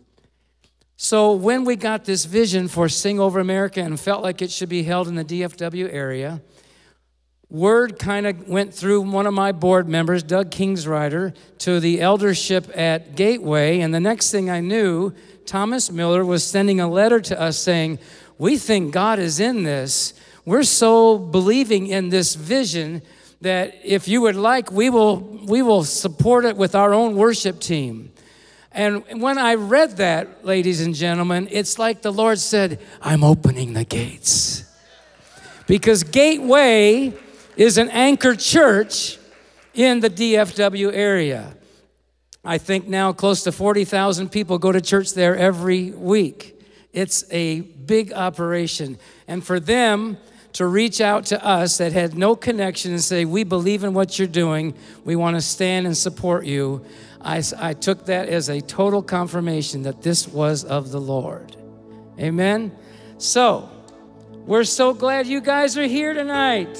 So when we got this vision for Sing Over America and felt like it should be held in the D F W area, word kind of went through one of my board members, Doug Kingsrider, to the eldership at Gateway. And the next thing I knew, Thomas Miller was sending a letter to us saying, we think God is in this. We're so believing in this vision that if you would like, we will, we will support it with our own worship team. And when I read that, ladies and gentlemen, it's like the Lord said, I'm opening the gates. Because Gateway is an anchor church in the D F W area. I think now close to forty thousand people go to church there every week. It's a big operation. And for them to reach out to us that had no connection and say, we believe in what you're doing. We want to stand and support you. I, I took that as a total confirmation that this was of the Lord. Amen. So We're so glad you guys are here tonight.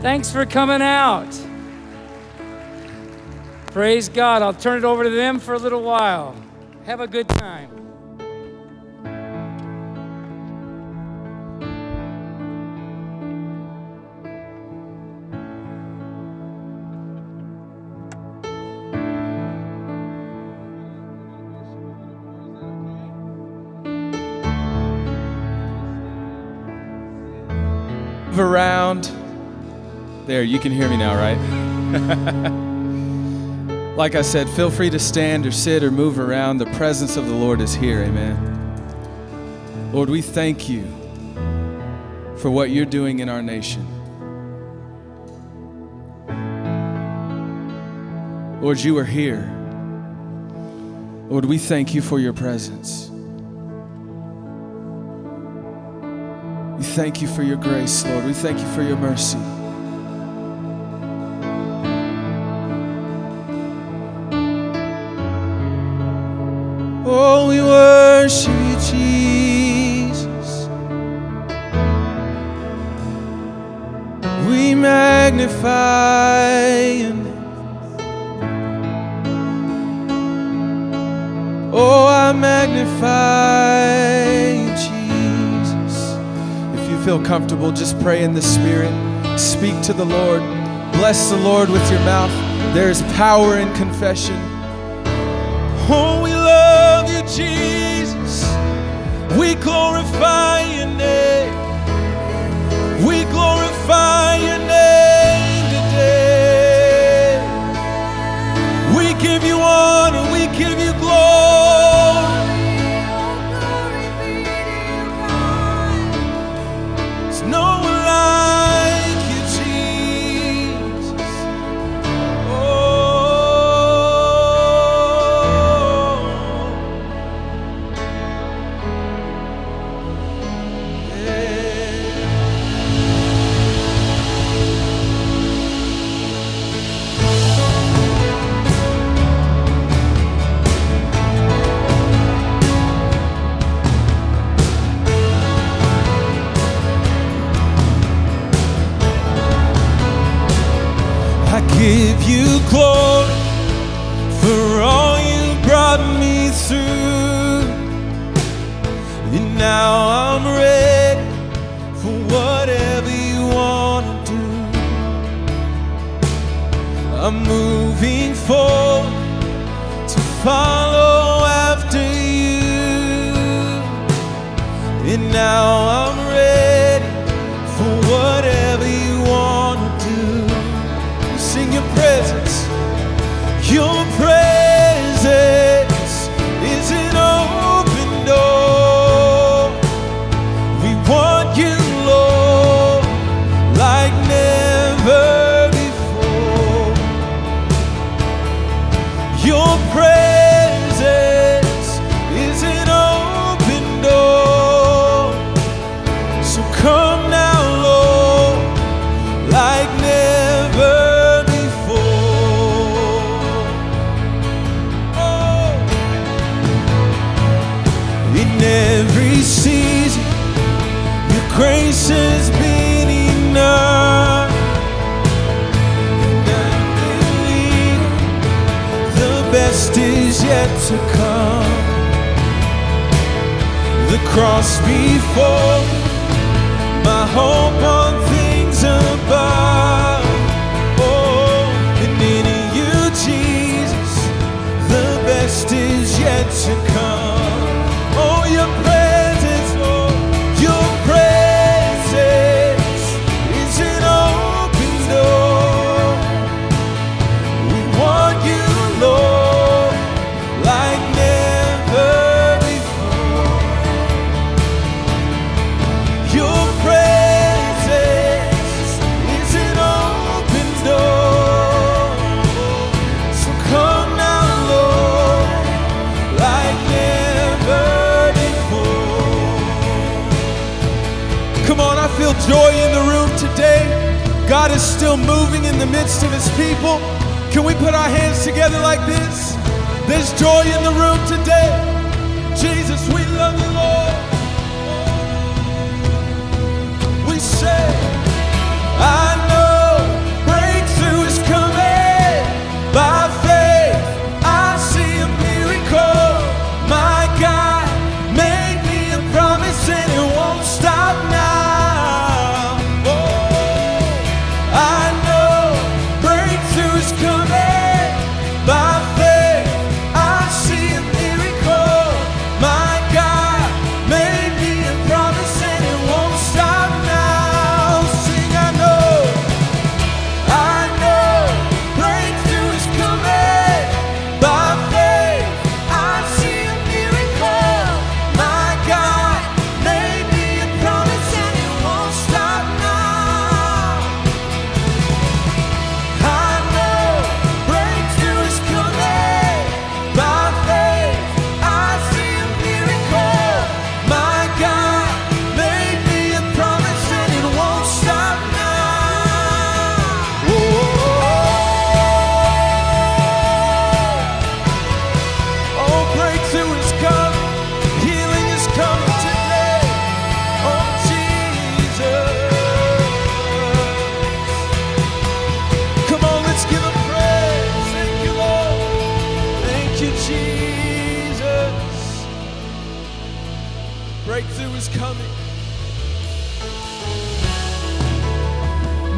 Thanks for coming out. Praise God. I'll turn it over to them for a little while. Have a good time. Around there, you can hear me now, right? Like I said, feel free to stand or sit or move around. The presence of the Lord is here. Amen. Lord, we thank you for what you're doing in our nation. Lord, you are here. Lord, we thank you for your presence. We thank you for your grace, Lord. We thank you for your mercy. Oh, we worship you, Jesus. We magnify your name. Oh, I magnify. Feel comfortable, just pray in the Spirit. Speak to the Lord. Bless the Lord with your mouth. There is power in confession. Oh, we love you, Jesus. We glorify your name. We glorify your name today. We give you honor. We give you glory. Glory for all you brought me through, and now I'm ready for whatever you want to do. I'm moving forward to follow after you, and now I'm ready for whatever you want to do. Sing your presence. Your presence is an open door. We want you, Lord, like never before. Your presence is an open door. So come now, Lord, like never. Every season, your grace has been enough. And I believe the best is yet to come. The cross before, my hope on things above. Oh, and in you, Jesus, the best is yet to come. Your presence, Lord, your presence is an open door. We want you, Lord, like never before. Your presence is an open door. So come now, Lord, like never. Come on, I feel joy in the room today. God is still moving in the midst of his people. Can we put our hands together like this? There's joy in the room today. Jesus, we love you, Lord.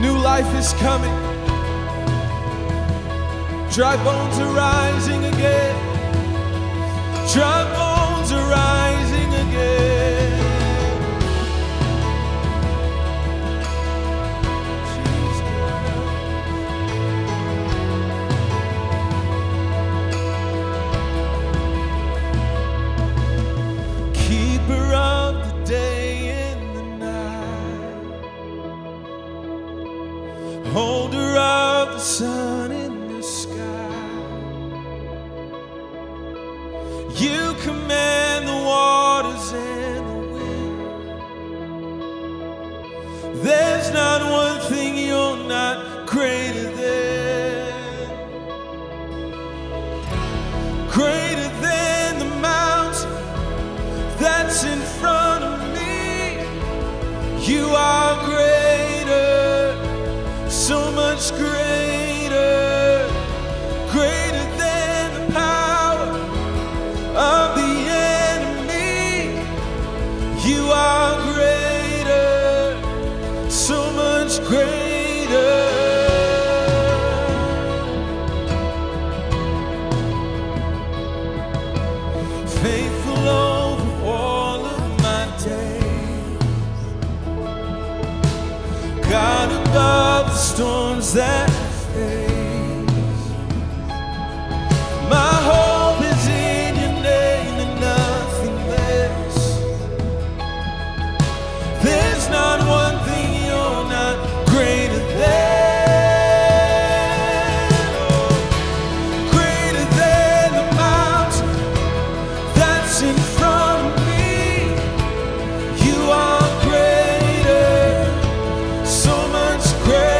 New life is coming. Dry bones are rising again. Dry bones are rising again. Holder of the sun in the sky, you command the waters and the wind. There's not one thing you're not greater than. Greater than the mountain that's in front of me. You are greater. So much greater, greater than the power of the enemy. You are greater, so much greater. Faithful over all of my days, God above storms that I face. My hope is in your name and nothing less. There's not one thing you're not greater than. Oh, greater than the mountain that's in front of me. You are greater, so much greater.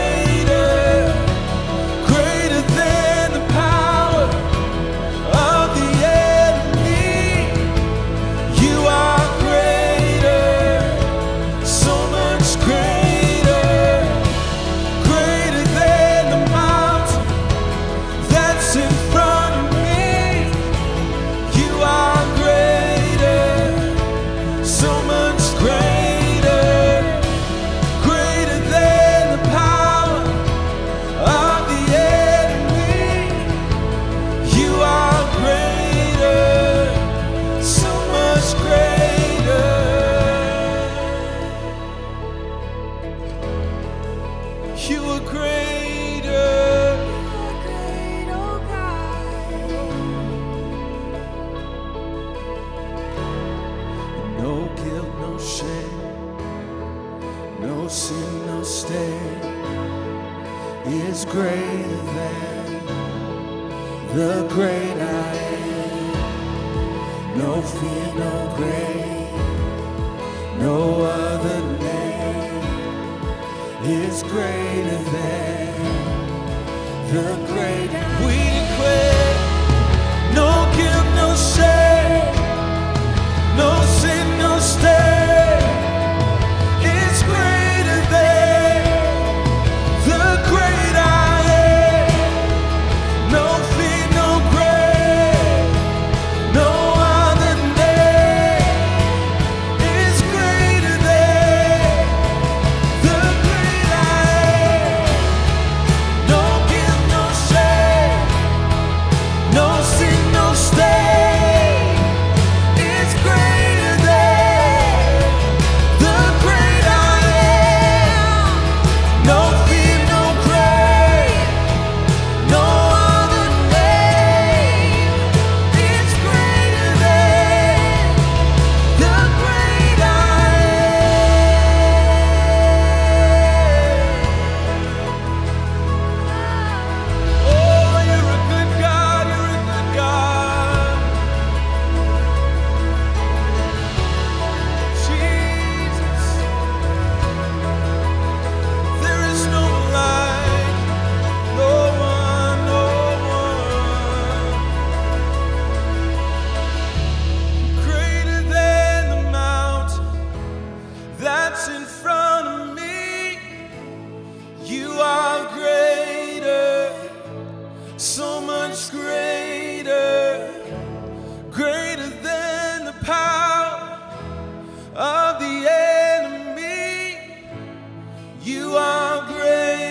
You are great.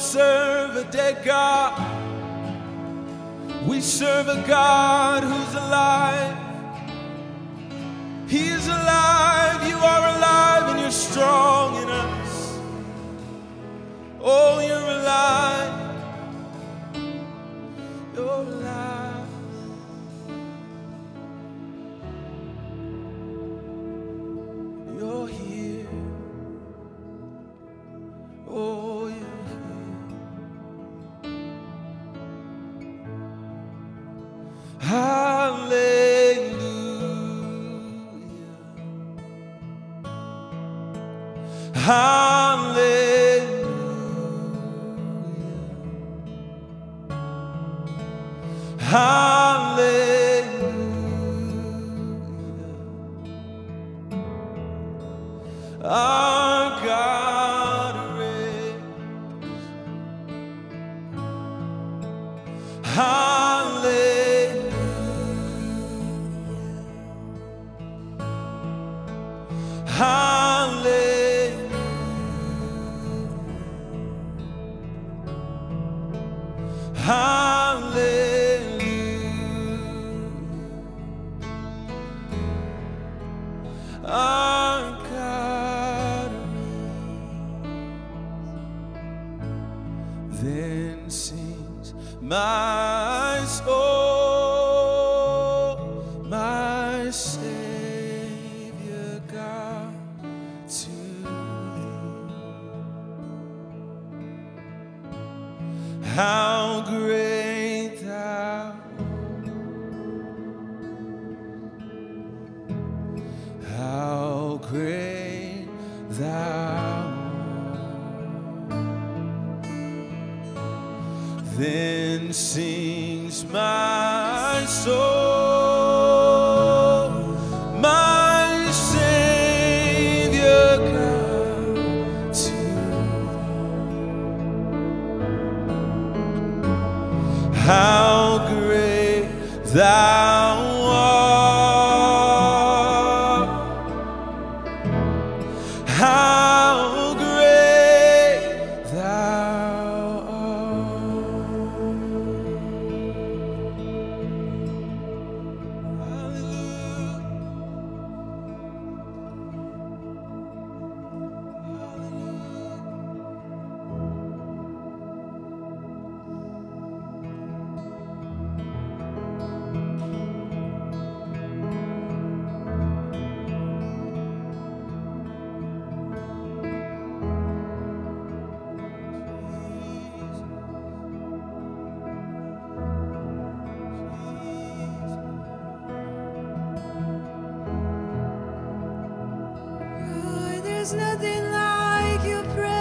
serve a dead God. We serve a God who's alive. He is alive, you are alive, and you're strong in us. Oh, you're alive. You're alive. Hallelujah, hallelujah, our God reigns. Hallelujah, hallelujah. Hallelujah, our God reigns. Then sings my soul, my Savior God to Thee. How then sings my soul, my Savior God to Thee. How great Thou art! How nothing like your presence.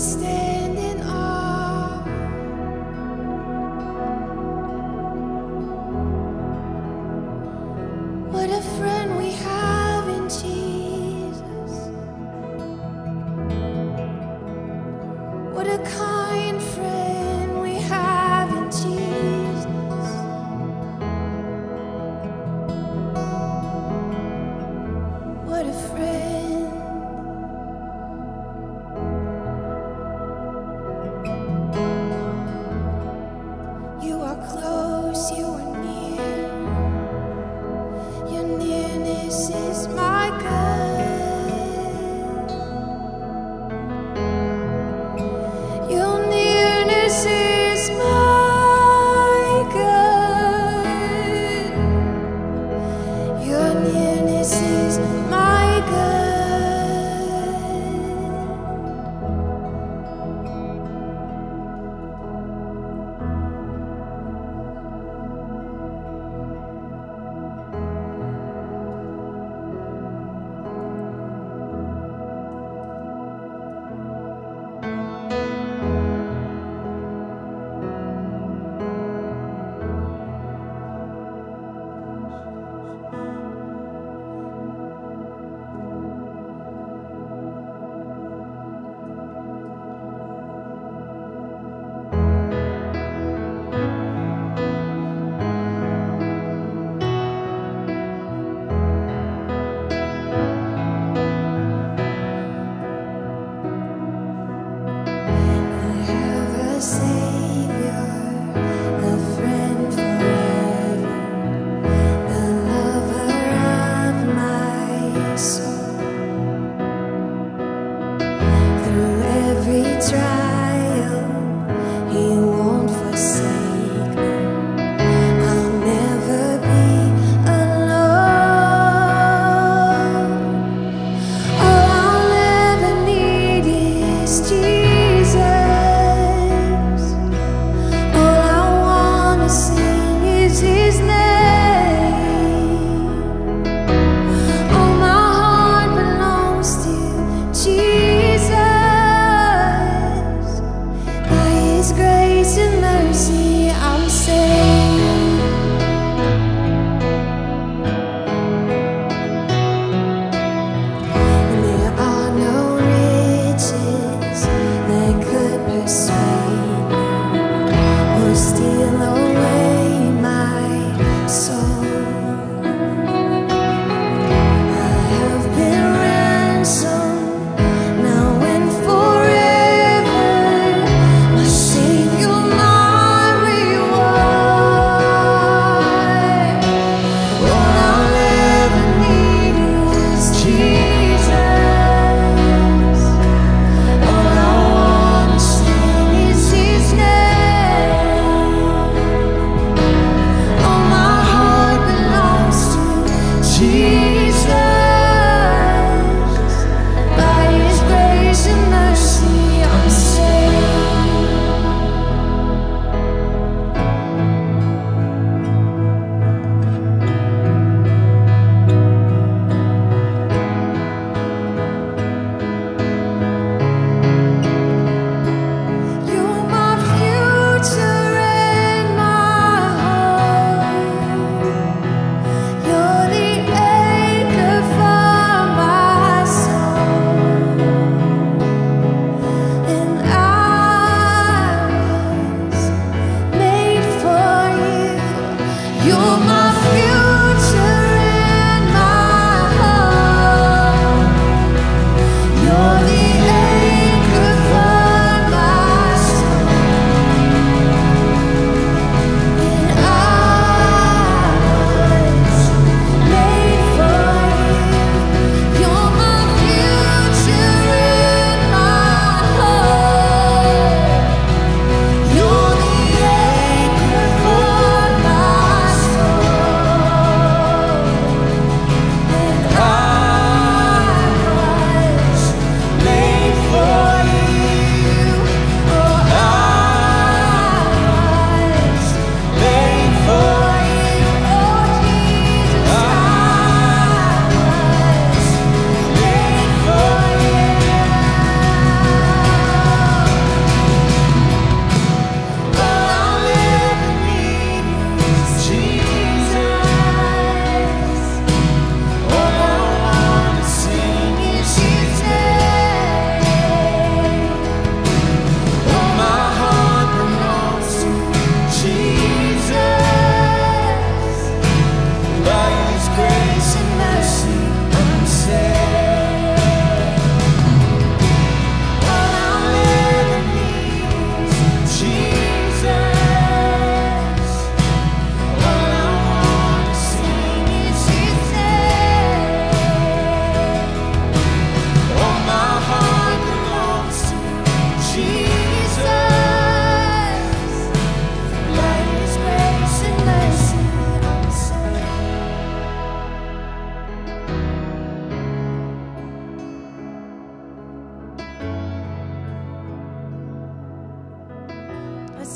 You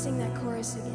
sing that chorus again.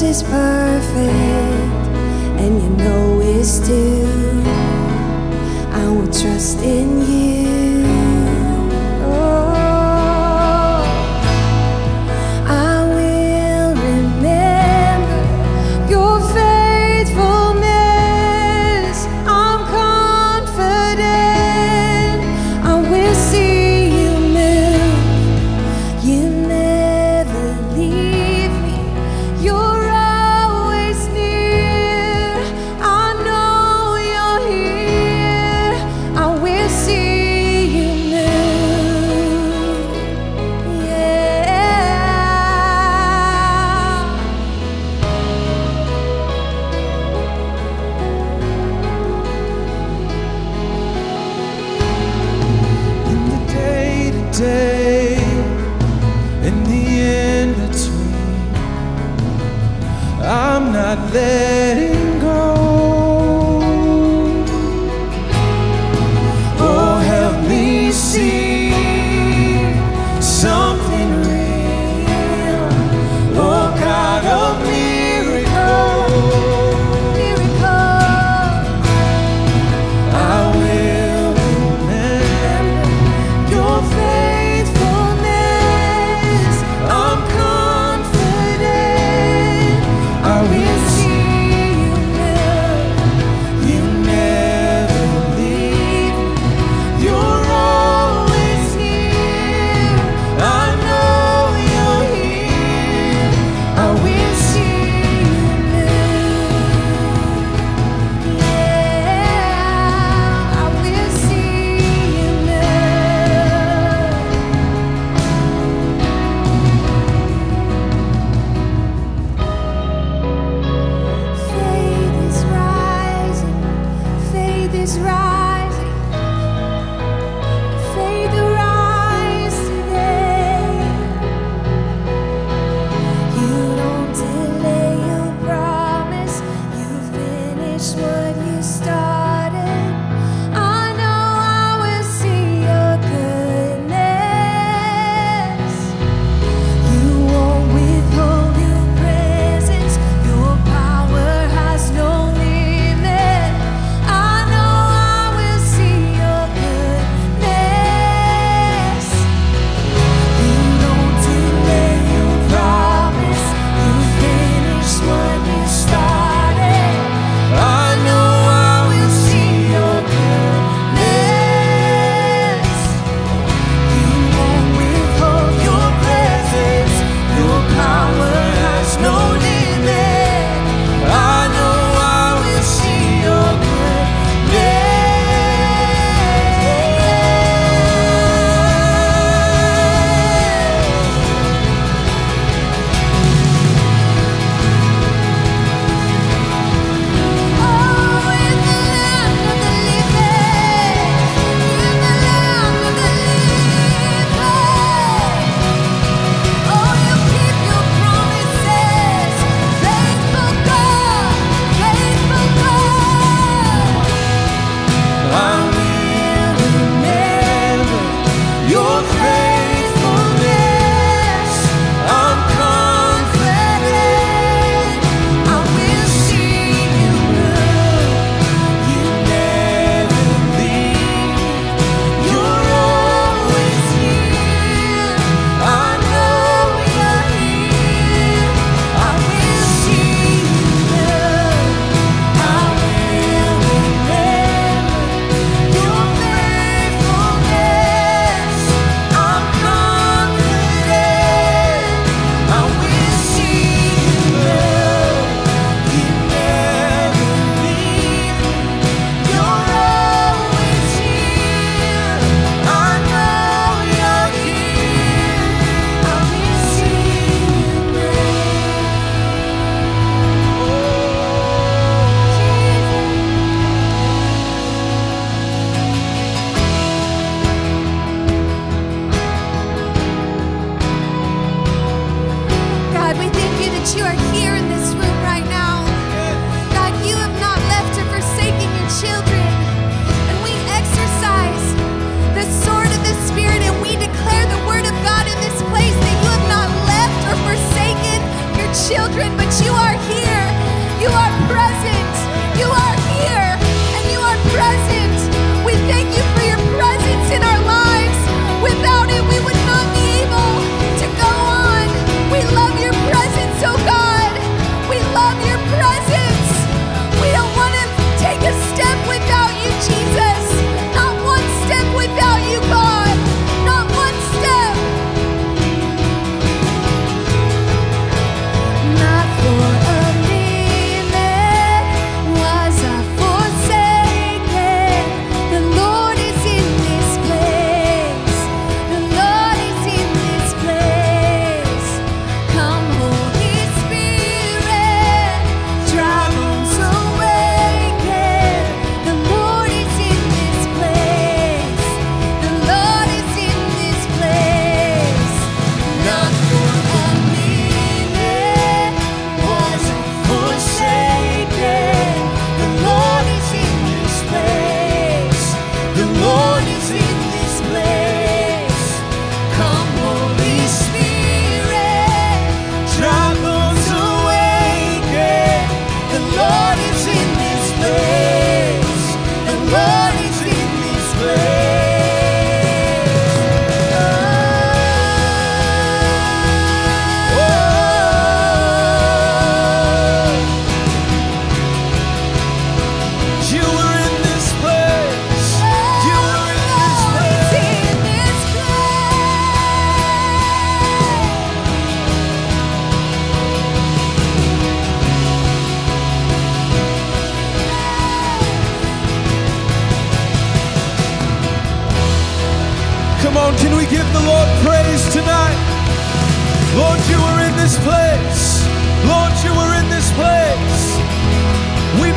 Is perfect and you know it's due. I will trust in you. Oh, I will remember your faithfulness. I'm confident I will see you move. You never leave me. You're letting go. Oh, help me see something real. Oh, God of miracle, miracle. I will remember your faithfulness. I'm confident I will see. We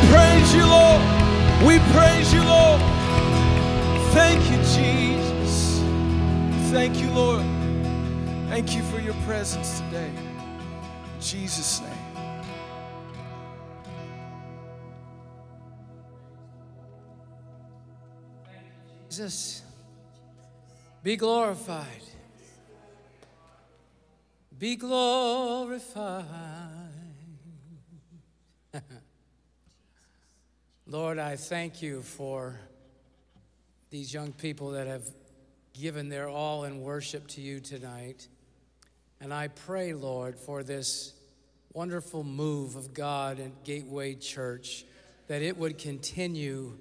praise you, Lord. We praise you, Lord. thank you, Lord. Thank you for your presence today. In Jesus' name. Jesus, be glorified. Be glorified. Lord, I thank you for these young people that have given their all in worship to you tonight. And I pray, Lord, for this wonderful move of God at Gateway Church, that it would continue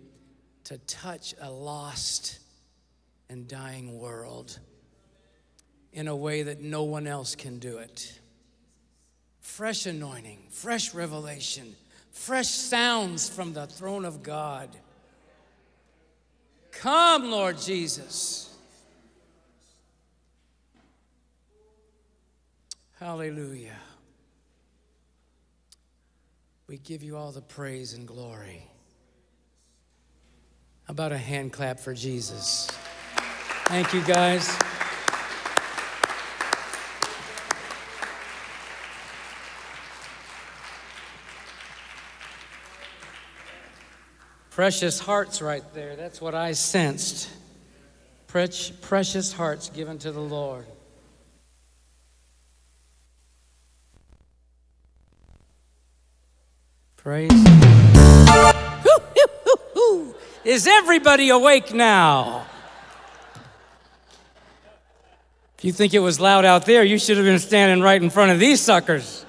to touch a lost and dying world in a way that no one else can do it. Fresh anointing, fresh revelation, fresh sounds from the throne of God. Come, Lord Jesus. Hallelujah. We give you all the praise and glory. How about a hand clap for Jesus? Thank you, guys. Precious hearts right there. That's what I sensed. Pre- precious hearts given to the Lord. Praise. Hoo, hoo, hoo, hoo. Is everybody awake now? If you think it was loud out there, you should have been standing right in front of these suckers.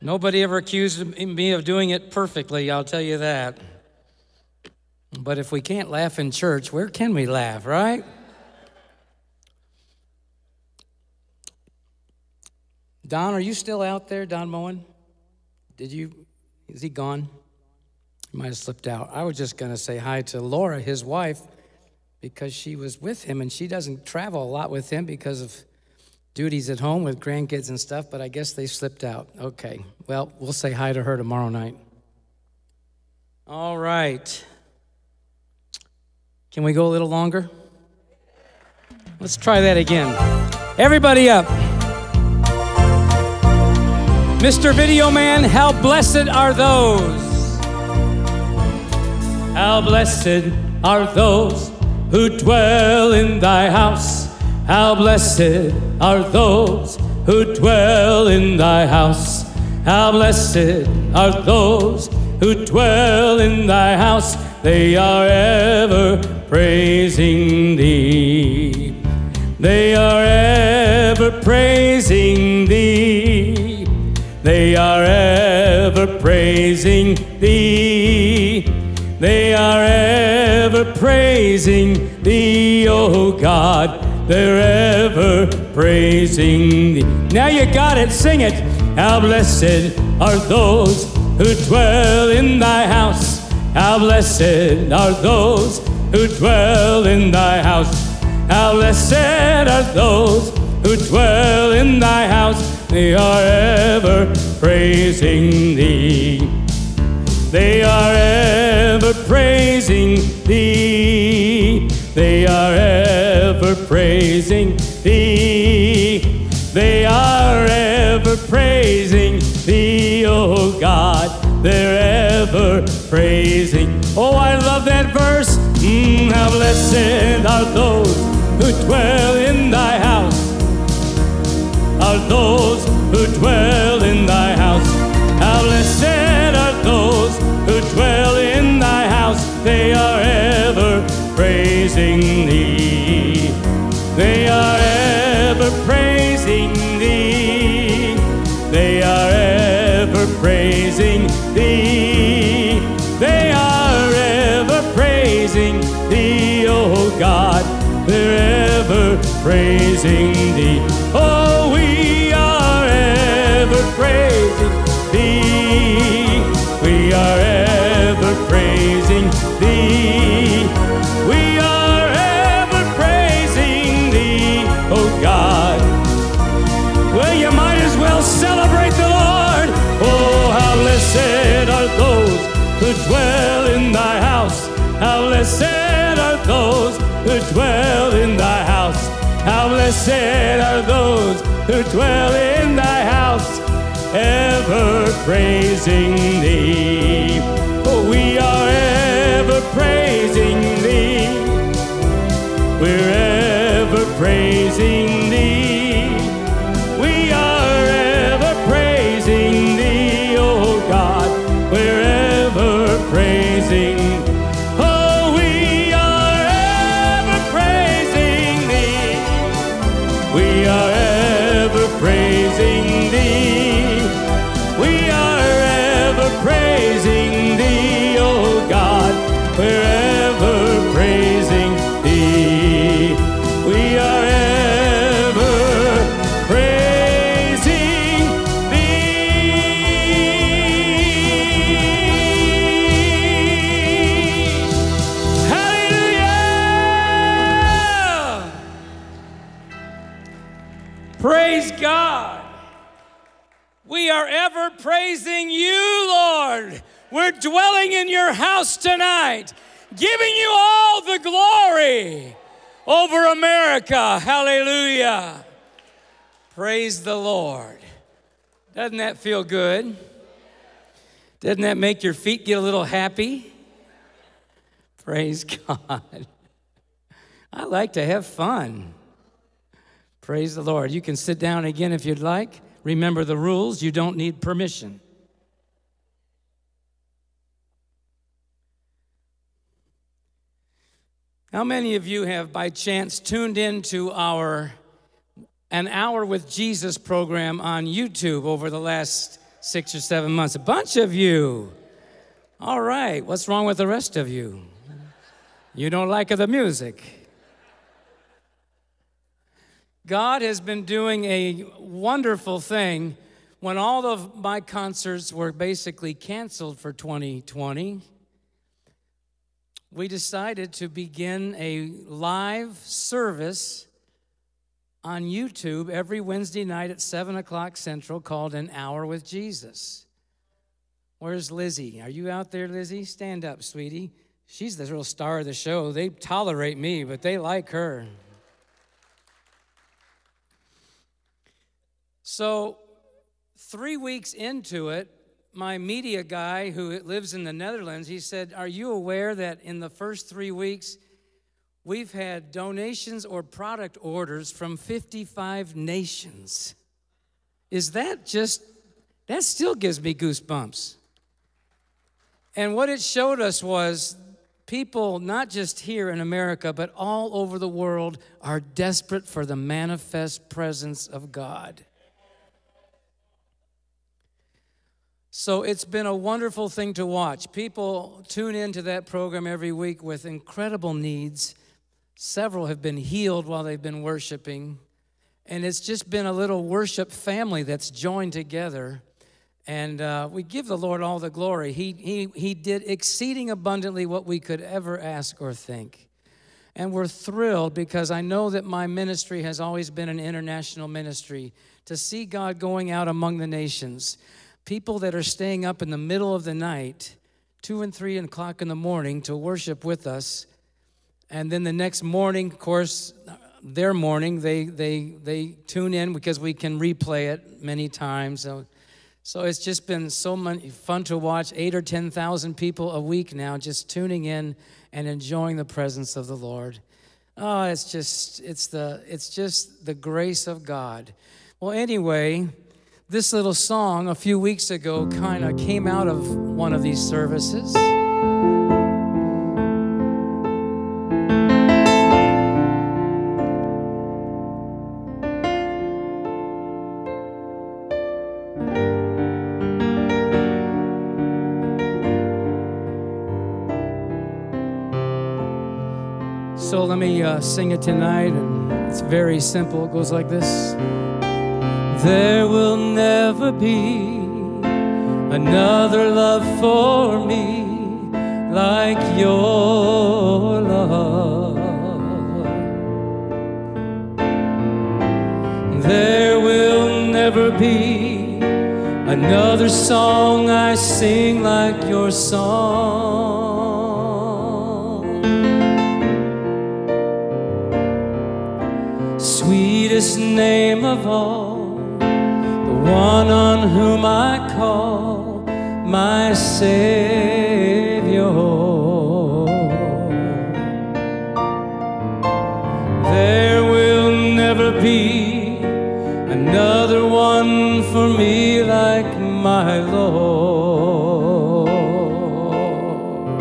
Nobody ever accused me of doing it perfectly, I'll tell you that. But if we can't laugh in church, where can we laugh, right? Don, are you still out there, Don Moen? Did you, is he gone? He might have slipped out. I was just going to say hi to Laura, his wife, because she was with him, and she doesn't travel a lot with him because of duties at home with grandkids and stuff, but I guess they slipped out. Okay, well, we'll say hi to her tomorrow night. All right. Can we go a little longer? Let's try that again. Everybody up. Mister Video Man, how blessed are those? How blessed are those who dwell in thy house? How blessed are those who dwell in thy house. How blessed are those who dwell in thy house. They are ever praising thee. They are ever praising thee. They are ever praising thee. They are ever praising thee, O God. They're ever praising thee. Now you got it, sing it. How blessed are those who dwell in thy house. How blessed are those who dwell in thy house. How blessed are those who dwell in thy house. They are ever praising thee. They are ever praising thee. They are ever praising thee. They are ever praising thee, oh God. They're ever praising. Oh, I love that verse. Mm, how blessed are those who dwell in thy house. Are those who dwell in thy house. How blessed are those who dwell in thy house. They are ever praising thee. They are ever praising thee. They are ever praising thee. They are ever praising thee, oh God. They're ever praising thee. Oh, we are ever praising thee. We are ever praising thee. We are ever praising thee, oh God. Well, you might as well celebrate the Lord. Oh, how blessed are those who dwell in thy house. How blessed are those who dwell in thy house. How blessed are those who dwell in thy house, ever praising thee. Oh, we are ever praising thee. We're ever praising thee. We are ever praising thee, oh God. We're ever praising. Oh, we are ever praising thee. We are ever praising thee. We are ever praising thee, oh God. We're ever praising thee. We are ever praising thee. Hallelujah! Praise God. We are ever praising you, Lord. We're dwelling in your house tonight, giving you all the glory. Over America, hallelujah. Praise the Lord. Doesn't that feel good? Doesn't that make your feet get a little happy? Praise God. I like to have fun. Praise the Lord. You can sit down again if you'd like. Remember the rules. You don't need permission. How many of you have, by chance, tuned into our An Hour with Jesus program on YouTube over the last six or seven months? A bunch of you. All right, what's wrong with the rest of you? You don't like the music. God has been doing a wonderful thing. When all of my concerts were basically canceled for twenty twenty, we decided to begin a live service on YouTube every Wednesday night at seven o'clock Central called An Hour with Jesus. Where's Lizzie? Are you out there, Lizzie? Stand up, sweetie. She's the real star of the show. They tolerate me, but they like her. So three weeks into it, my media guy who lives in the Netherlands, he said, are you aware that in the first three weeks, we've had donations or product orders from fifty-five nations? Is that just, that still gives me goosebumps. And what it showed us was people, not just here in America, but all over the world are desperate for the manifest presence of God. So it's been a wonderful thing to watch. People tune into that program every week with incredible needs. Several have been healed while they've been worshiping. And it's just been a little worship family that's joined together. And uh, we give the Lord all the glory. He, he, he did exceeding abundantly what we could ever ask or think. And we're thrilled because I know that my ministry has always been an international ministry, to see God going out among the nations. People that are staying up in the middle of the night, two and three o'clock in the morning, to worship with us. And then the next morning, of course, their morning, they they they tune in because we can replay it many times. So, so it's just been so much fun to watch. Eight or ten thousand people a week now just tuning in and enjoying the presence of the Lord. Oh, it's just it's the it's just the grace of God. Well, anyway, this little song a few weeks ago kind of came out of one of these services. So let me uh, sing it tonight, and it's very simple. It goes like this. There will never be another love for me like your love. There will never be another song I sing like your song. greatest name of all, the one on whom I call my Savior. There will never be another one for me like my Lord.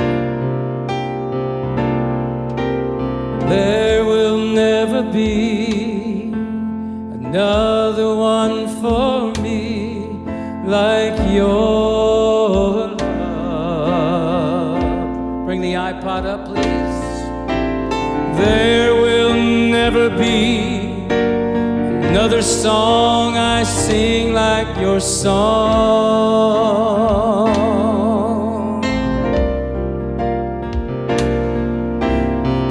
There will never be another one for me like your love. Bring the iPod up, please. There will never be another song I sing like your song.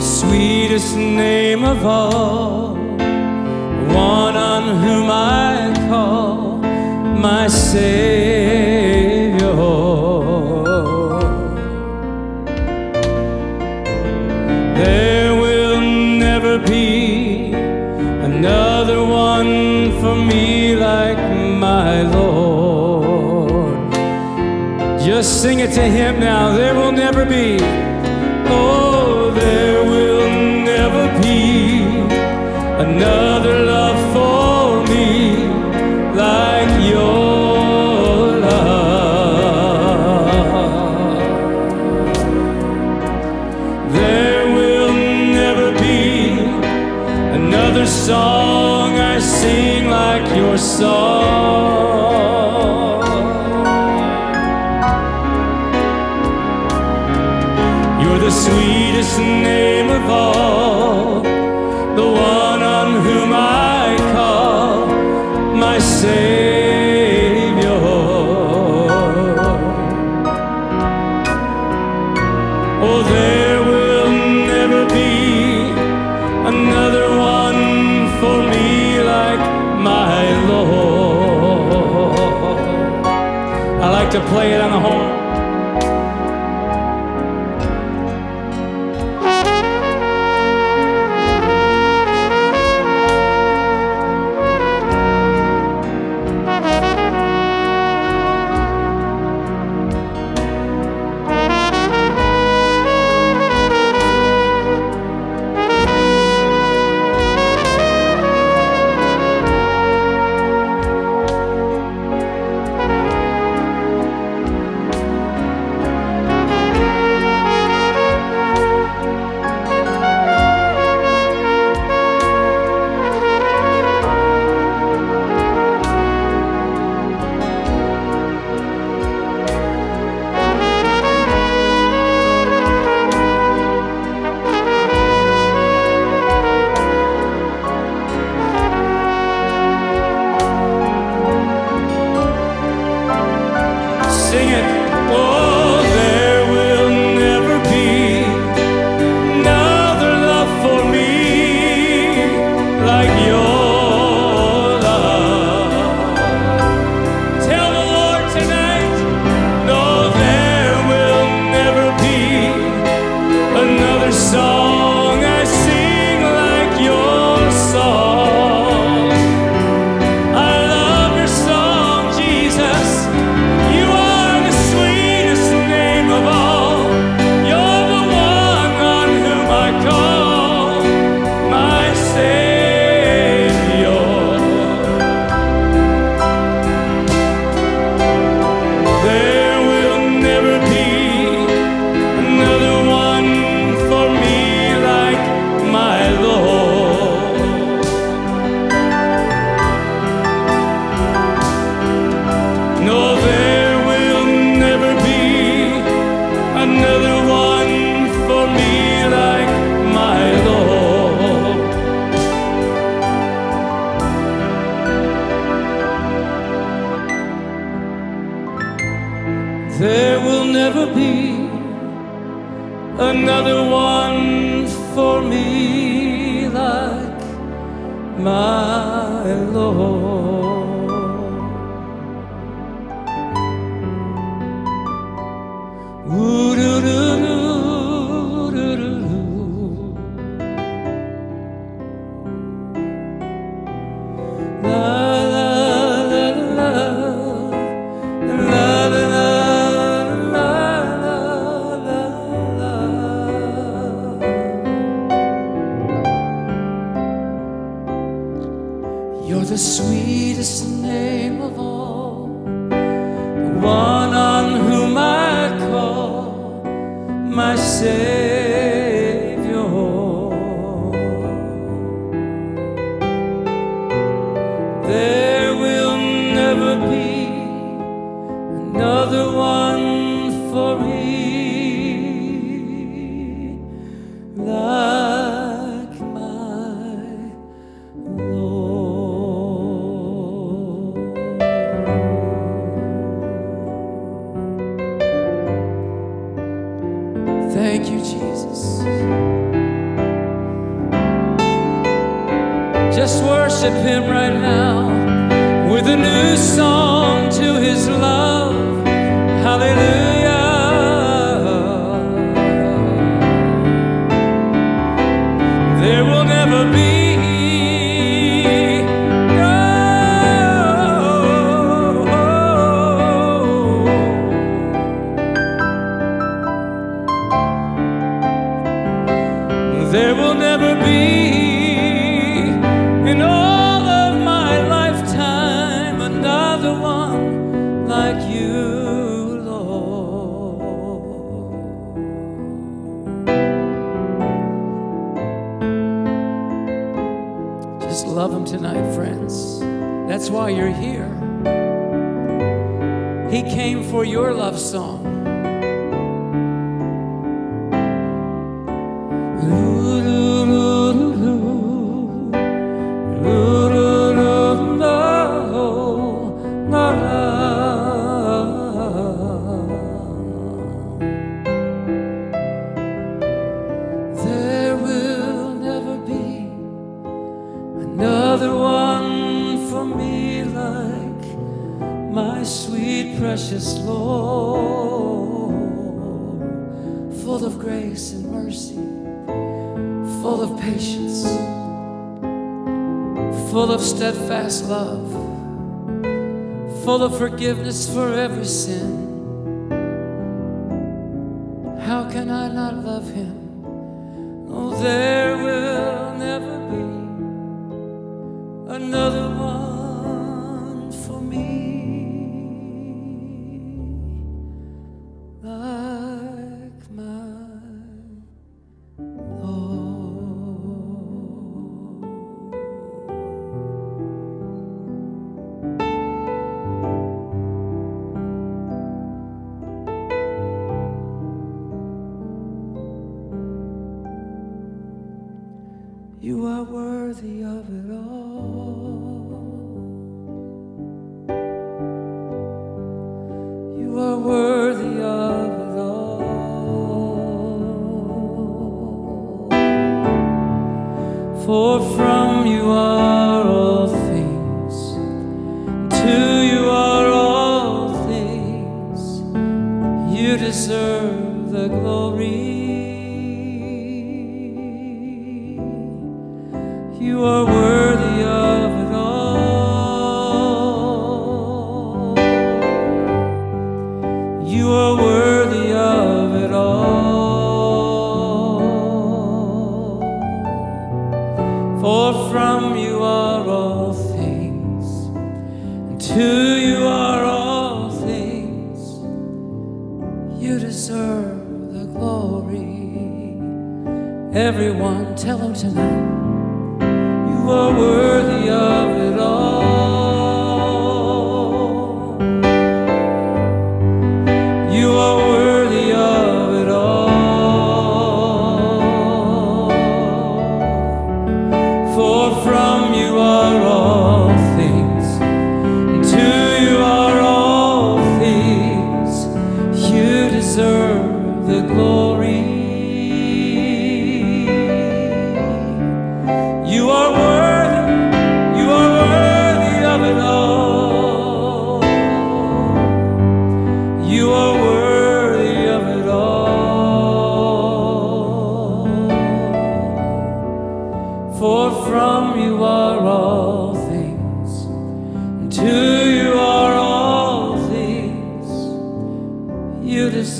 Sweetest name of all, one on whom I call my Savior. There will never be another one for me like my Lord. Just sing it to Him now. There will never be, oh, there will never be another love for me like your love. There will never be another song I sing like your song. You're the sweetest name of all, the one whom I call my Savior. Oh, there will never be another one for me like my Lord. I like to play it on the horn. Savior. There will never be another one for me like my Lord. Thank you, Jesus. Just worship Him right now with a new song to His love. Hallelujah. There will never be. That's why you're here. He came for your love song. Steadfast love, full of forgiveness for every sin. How can I not love Him? Oh, there will never be another one for me like my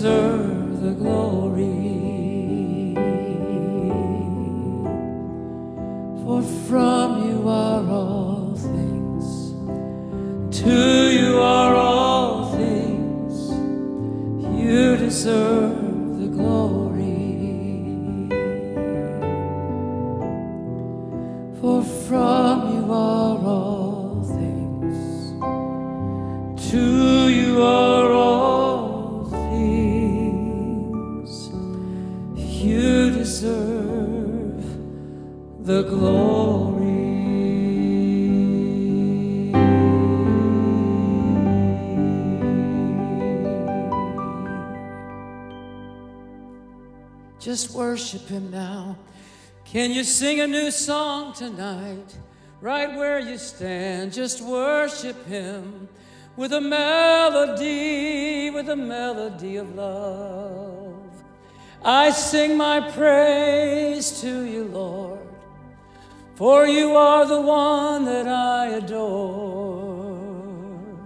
deserve the glory. Just worship him now. Can you sing a new song tonight? Right where you stand, just worship him with a melody, with a melody of love. I sing my praise to you, Lord, for you are the one that I adore.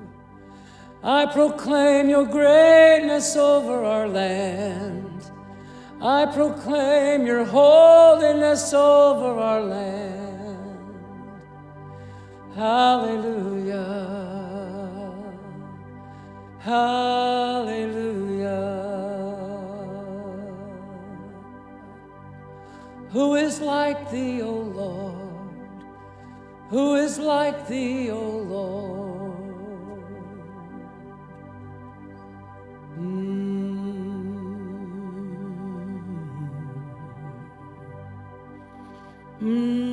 I proclaim your greatness over our land. I proclaim your holiness over our land. Hallelujah. Hallelujah. Who is like thee, O Lord? Who is like thee, O Lord? Mm. Mm.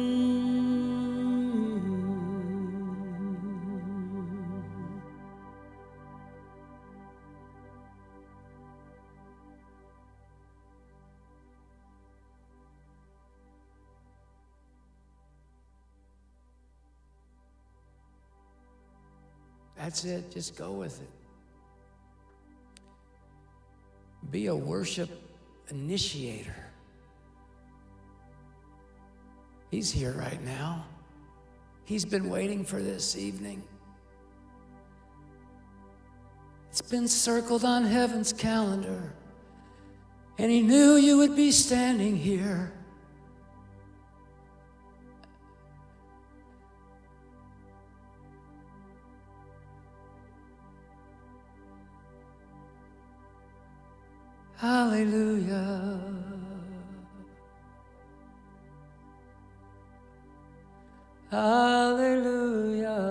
That's it. Just go with it. Be a worship initiator. He's here right now. He's been waiting for this evening. It's been circled on heaven's calendar, and he knew you would be standing here. Hallelujah. Hallelujah.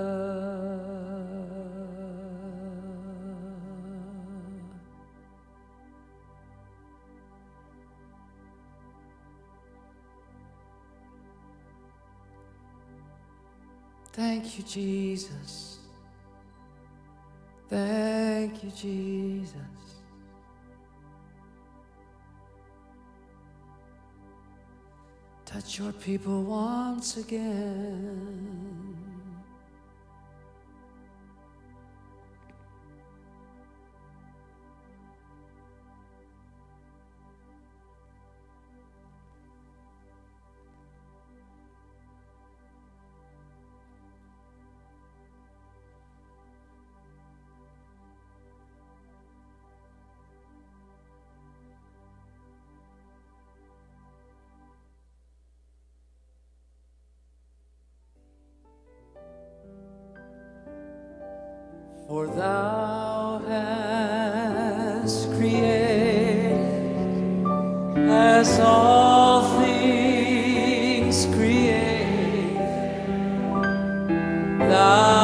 Thank you, Jesus. Thank you, Jesus. Touch your people once again. For thou hast created as all things created. Thou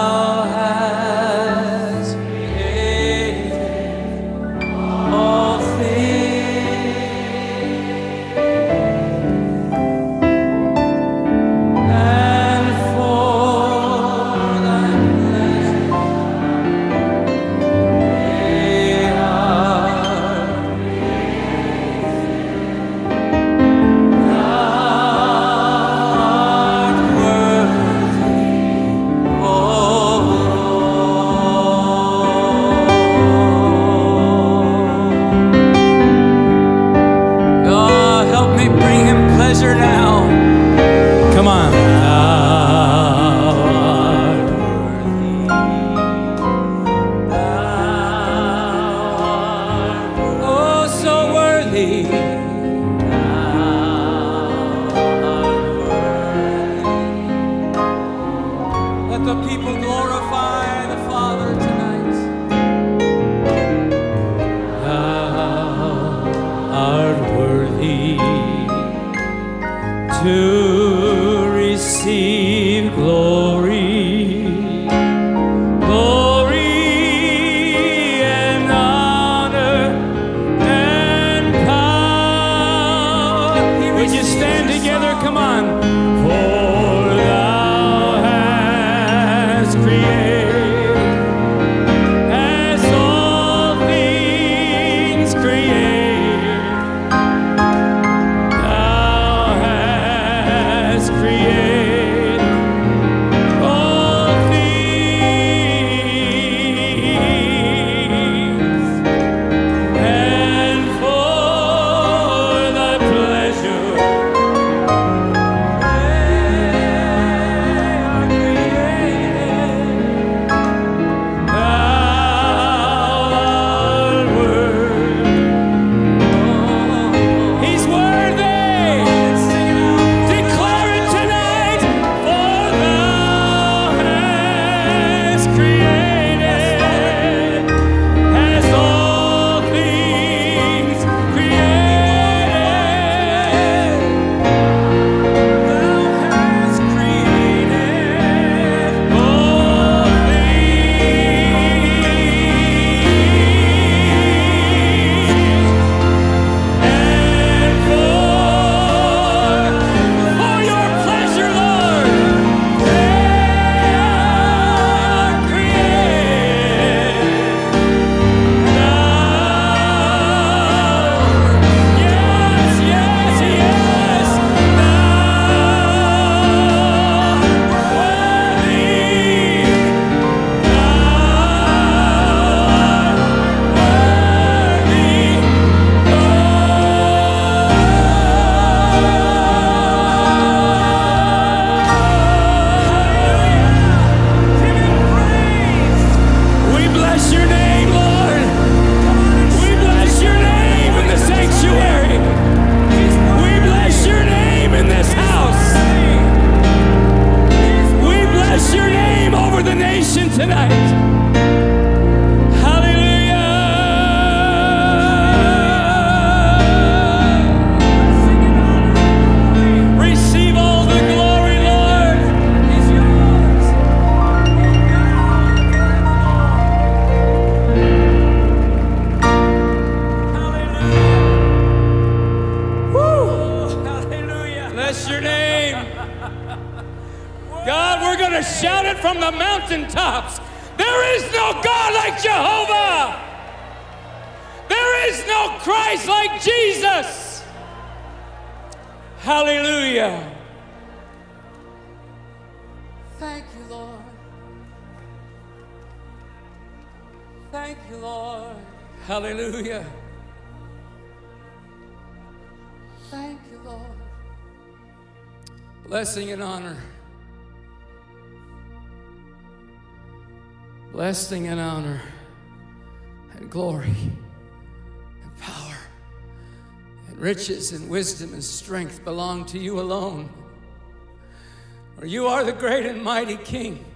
from the mountaintops. There is no God like Jehovah. There is no Christ like Jesus. Hallelujah. Thank you, Lord. Thank you, Lord. Hallelujah. Thank you, Lord. Blessing and honor. Blessing and honor and glory and power and riches and wisdom and strength belong to you alone. For you are the great and mighty King.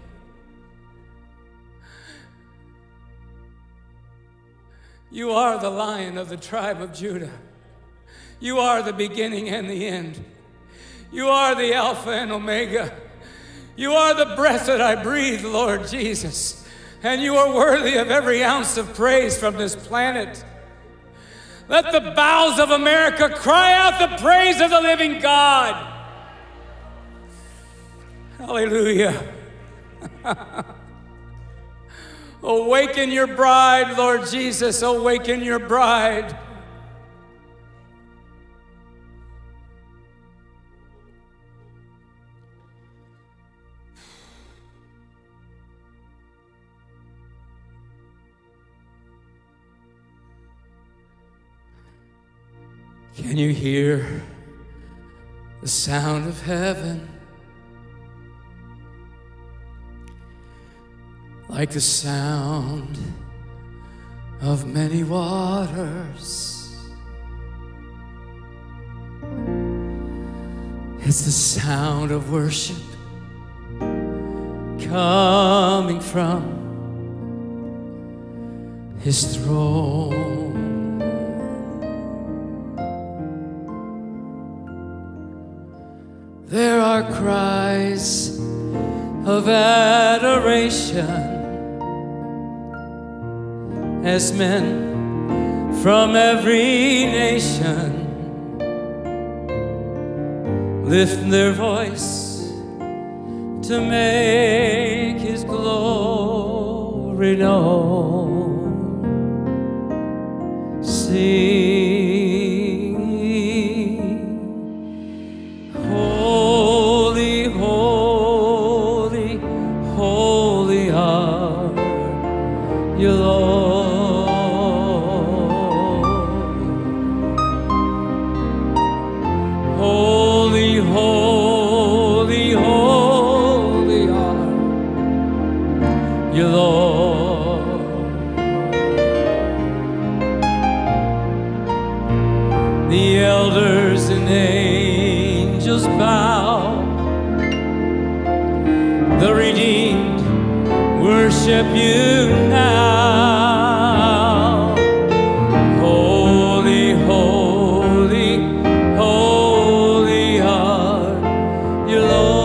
You are the Lion of the tribe of Judah. You are the beginning and the end. You are the Alpha and Omega. You are the breath that I breathe, Lord Jesus. And you are worthy of every ounce of praise from this planet. Let the bowels of America cry out the praise of the living God. Hallelujah. Awaken your bride, Lord Jesus. Awaken your bride. Can you hear the sound of heaven? Like the sound of many waters. It's the sound of worship coming from his throne. There are cries of adoration as men from every nation lift their voice to make his glory known. Sing, holy, holy, holy are you, Lord. Worship you now, holy, holy, holy are you, Lord.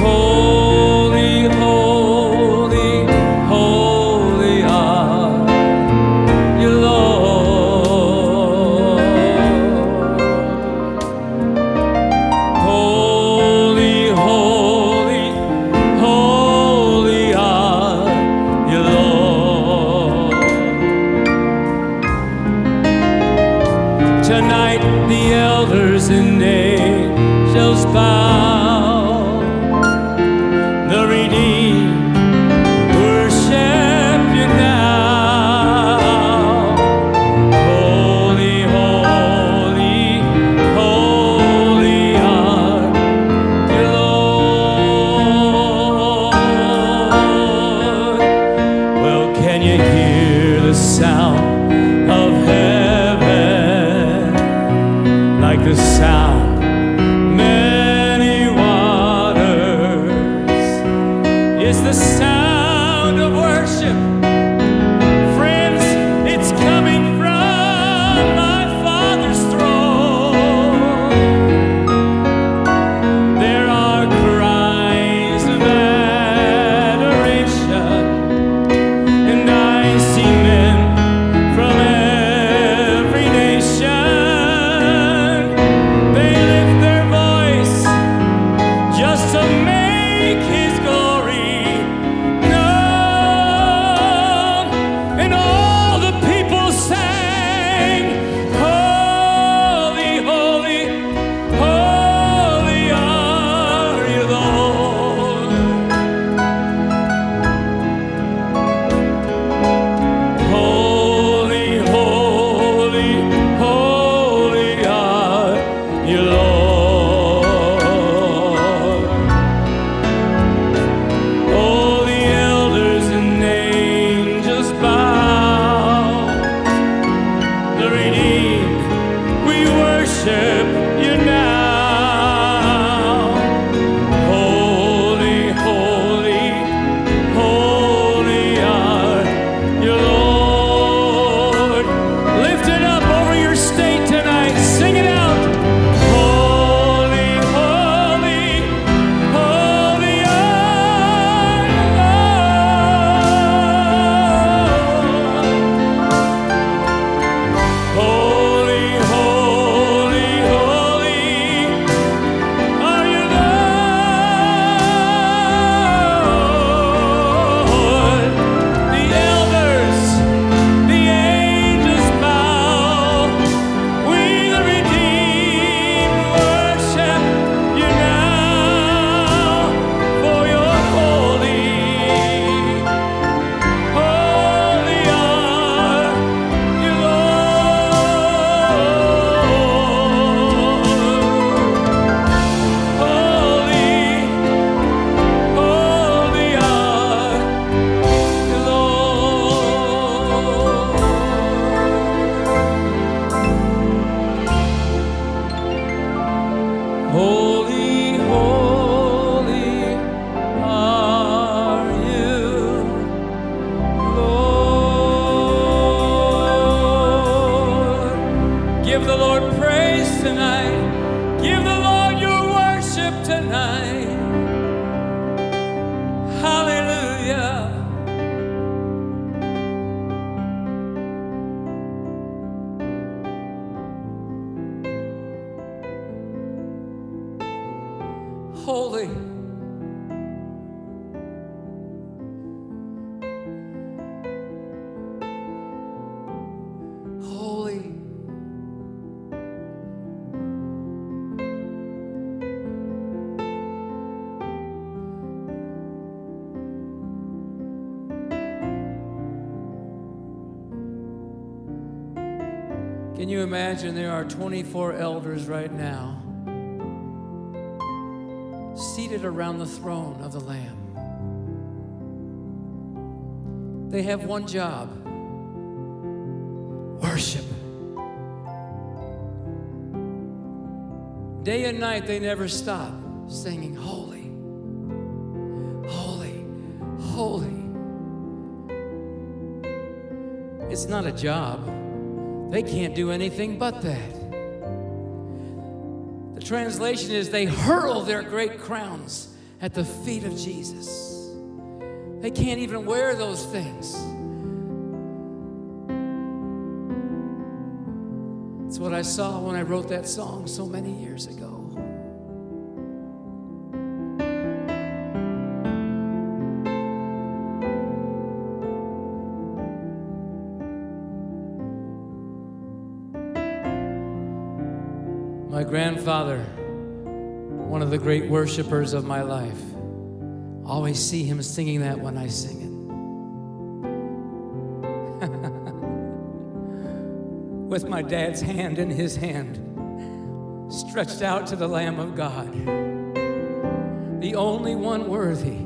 Holy, holy, holy are you, Lord. They Can you imagine there are twenty-four elders right now seated around the throne of the Lamb? They have one job: worship. Day and night they never stop singing, holy, holy, holy. It's not a job. They can't do anything but that. The translation is they hurl their great crowns at the feet of Jesus. They can't even wear those things. It's what I saw when I wrote that song so many years ago. My grandfather, one of the great worshipers of my life, always see him singing that when I sing it. With my dad's hand in his hand, stretched out to the Lamb of God, the only one worthy.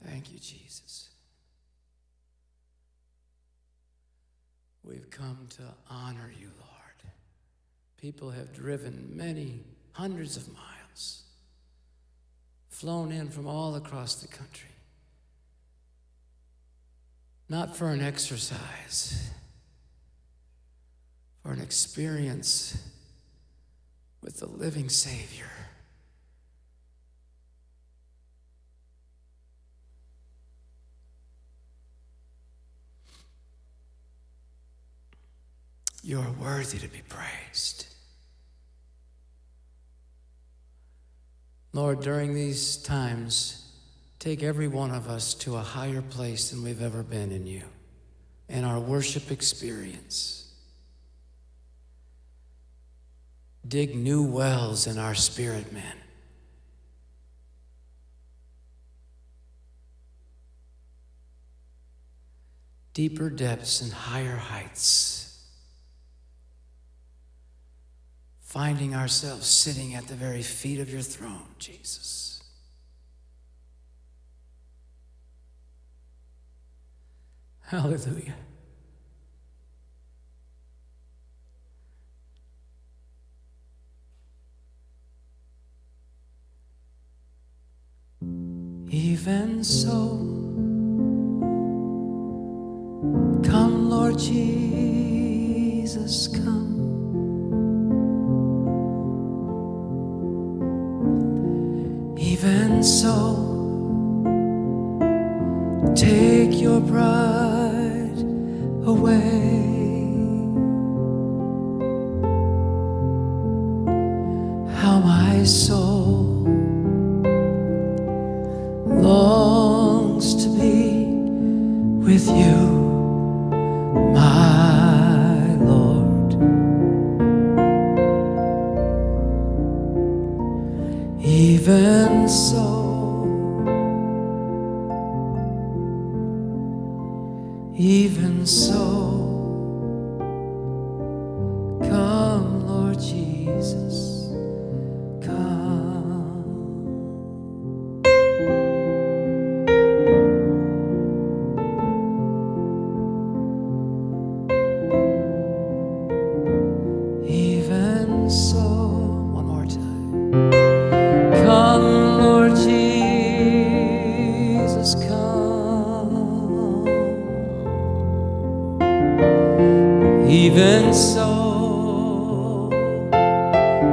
Thank you, Jesus. We've come to honor you, Lord. People have driven many hundreds of miles, flown in from all across the country not for an exercise, for an experience with the living Savior. You are worthy to be praised. Lord, during these times, take every one of us to a higher place than we've ever been in you and our worship experience. Dig new wells in our spirit, man. Deeper depths and higher heights. Finding ourselves sitting at the very feet of your throne, Jesus. Hallelujah. Even so, come, Lord Jesus, come. Even so, take your pride away. How my soul longs to be with you, my Lord. Even so, even so, come, Lord Jesus, come. Even so, one more time. Even so,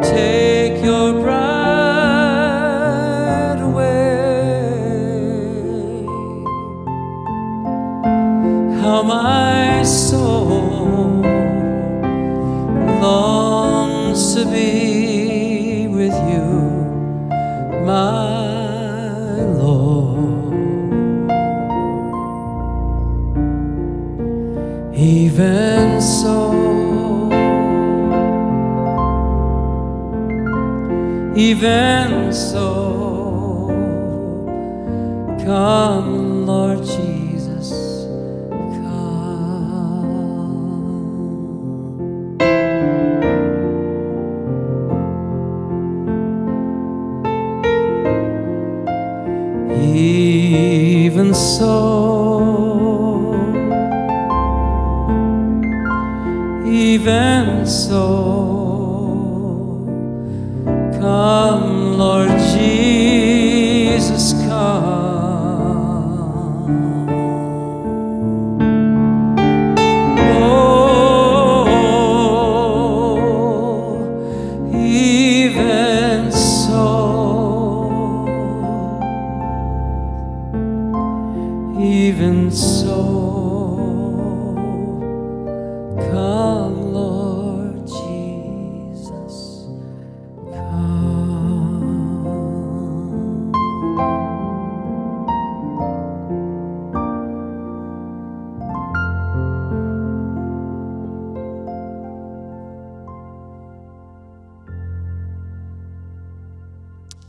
take your pride away. How my soul longs to be with you, my Lord. Even so, even so, come, Lord Jesus, come. Even so, even so, come, Lord Jesus, come. Oh, even so, even so.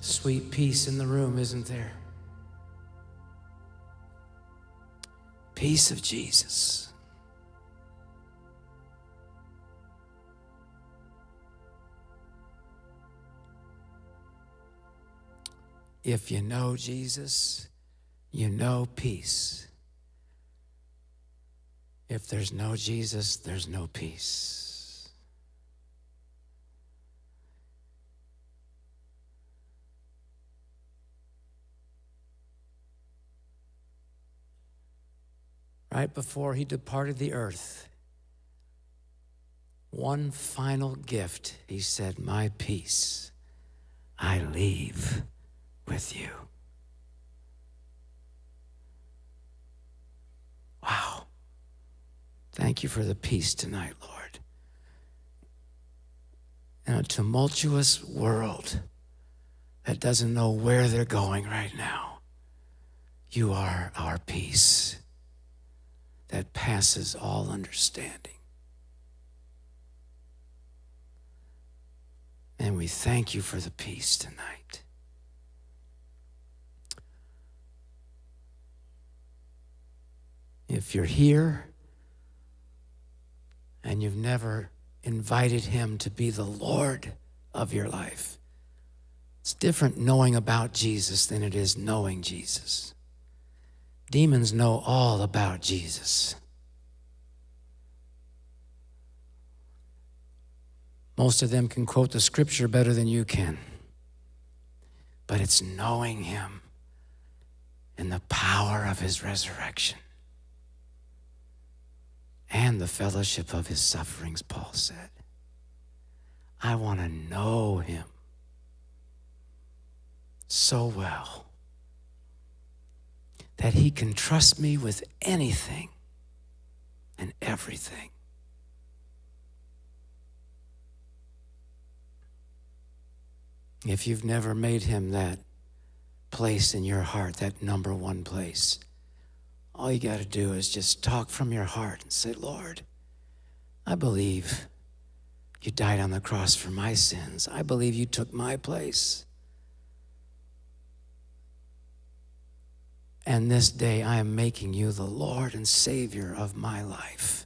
Sweet peace in the room, isn't there? Peace of Jesus. If you know Jesus, you know peace. If there's no Jesus, there's no peace. right before he departed the earth, one final gift, he said, "My peace I leave with you." Wow. Thank you for the peace tonight, Lord. In a tumultuous world that doesn't know where they're going right now, you are our peace that passes all understanding. And we thank you for the peace tonight. If you're here and you've never invited him to be the Lord of your life, it's different knowing about Jesus than it is knowing Jesus. Demons know all about Jesus. Most of them can quote the scripture better than you can. But it's knowing him and the power of his resurrection and the fellowship of his sufferings, Paul said. I want to know him so well that he can trust me with anything and everything. If you've never made him that place in your heart, that number one place, all you got to do is just talk from your heart and say, "Lord, I believe you died on the cross for my sins. I believe you took my place. And this day I am making you the Lord and Savior of my life.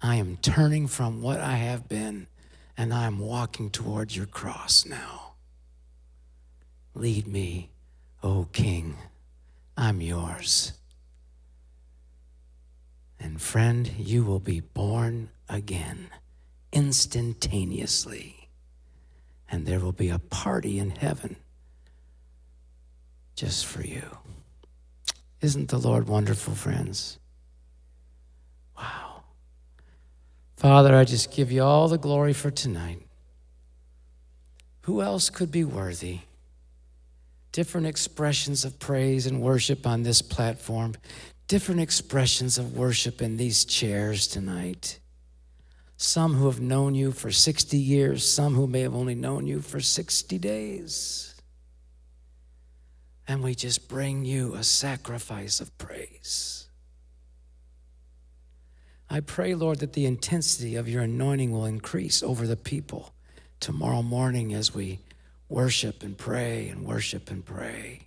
I am turning from what I have been and I'm walking towards your cross now. Lead me, O King, I'm yours." And friend, you will be born again instantaneously. And there will be a party in heaven just for you. Isn't the Lord wonderful, friends? Wow. Father, I just give you all the glory for tonight. Who else could be worthy? Different expressions of praise and worship on this platform, different expressions of worship in these chairs tonight. Some who have known you for sixty years, some who may have only known you for sixty days. And we just bring you a sacrifice of praise. I pray, Lord, that the intensity of your anointing will increase over the people tomorrow morning as we worship and pray and worship and pray.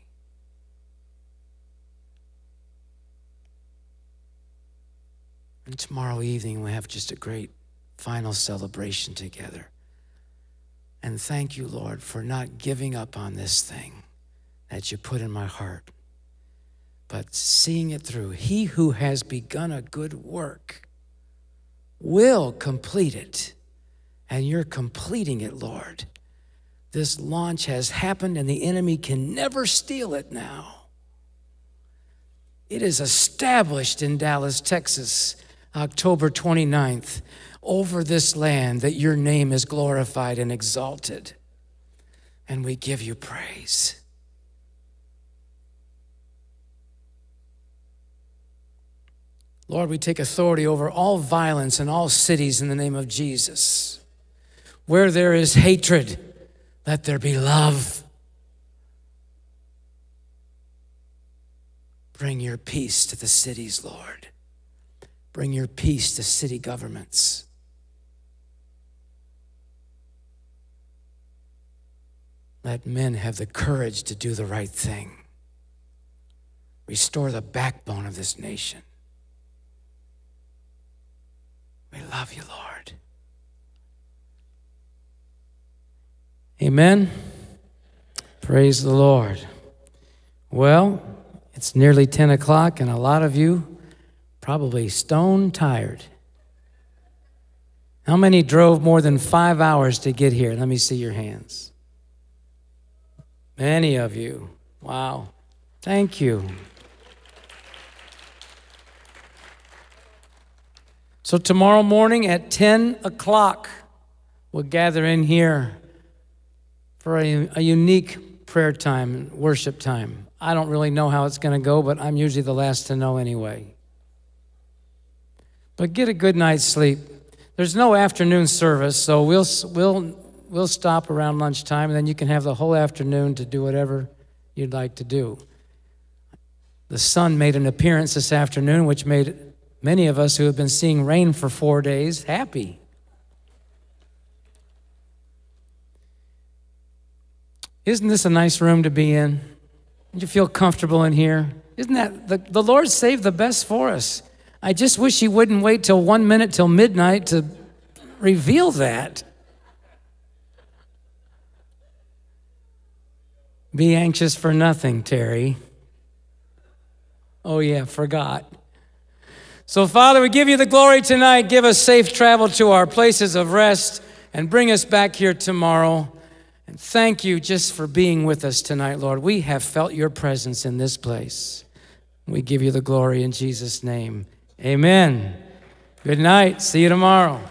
And tomorrow evening we have just a great final celebration together. And thank you, Lord, for not giving up on this thing that you put in my heart, but seeing it through. He who has begun a good work will complete it. And you're completing it, Lord. This launch has happened and the enemy can never steal it now. It is established in Dallas, Texas, October twenty-ninth, over this land that your name is glorified and exalted. And we give you praise. Lord, we take authority over all violence in all cities in the name of Jesus. Where there is hatred, let there be love. Bring your peace to the cities, Lord. Bring your peace to city governments. Let men have the courage to do the right thing. Restore the backbone of this nation. We love you, Lord. Amen. Praise the Lord. Well, it's nearly ten o'clock and a lot of you probably stone tired. How many drove more than five hours to get here? Let me see your hands. Many of you. Wow. Thank you. So tomorrow morning at ten o'clock, we'll gather in here for a, a unique prayer time and worship time. I don't really know how it's going to go, but I'm usually the last to know anyway. But get a good night's sleep. There's no afternoon service, so we'll, we'll, we'll stop around lunchtime, and then you can have the whole afternoon to do whatever you'd like to do. The sun made an appearance this afternoon, which made many of us who have been seeing rain for four days happy. Isn't this a nice room to be in? Don't you feel comfortable in here? Isn't that, the, the Lord saved the best for us. I just wish he wouldn't wait till one minute till midnight to reveal that. Be anxious for nothing, Terry. Oh yeah, forgot. So Father, we give you the glory tonight. Give us safe travel to our places of rest and bring us back here tomorrow. And thank you just for being with us tonight, Lord. We have felt your presence in this place. We give you the glory in Jesus' name. Amen. Good night. See you tomorrow.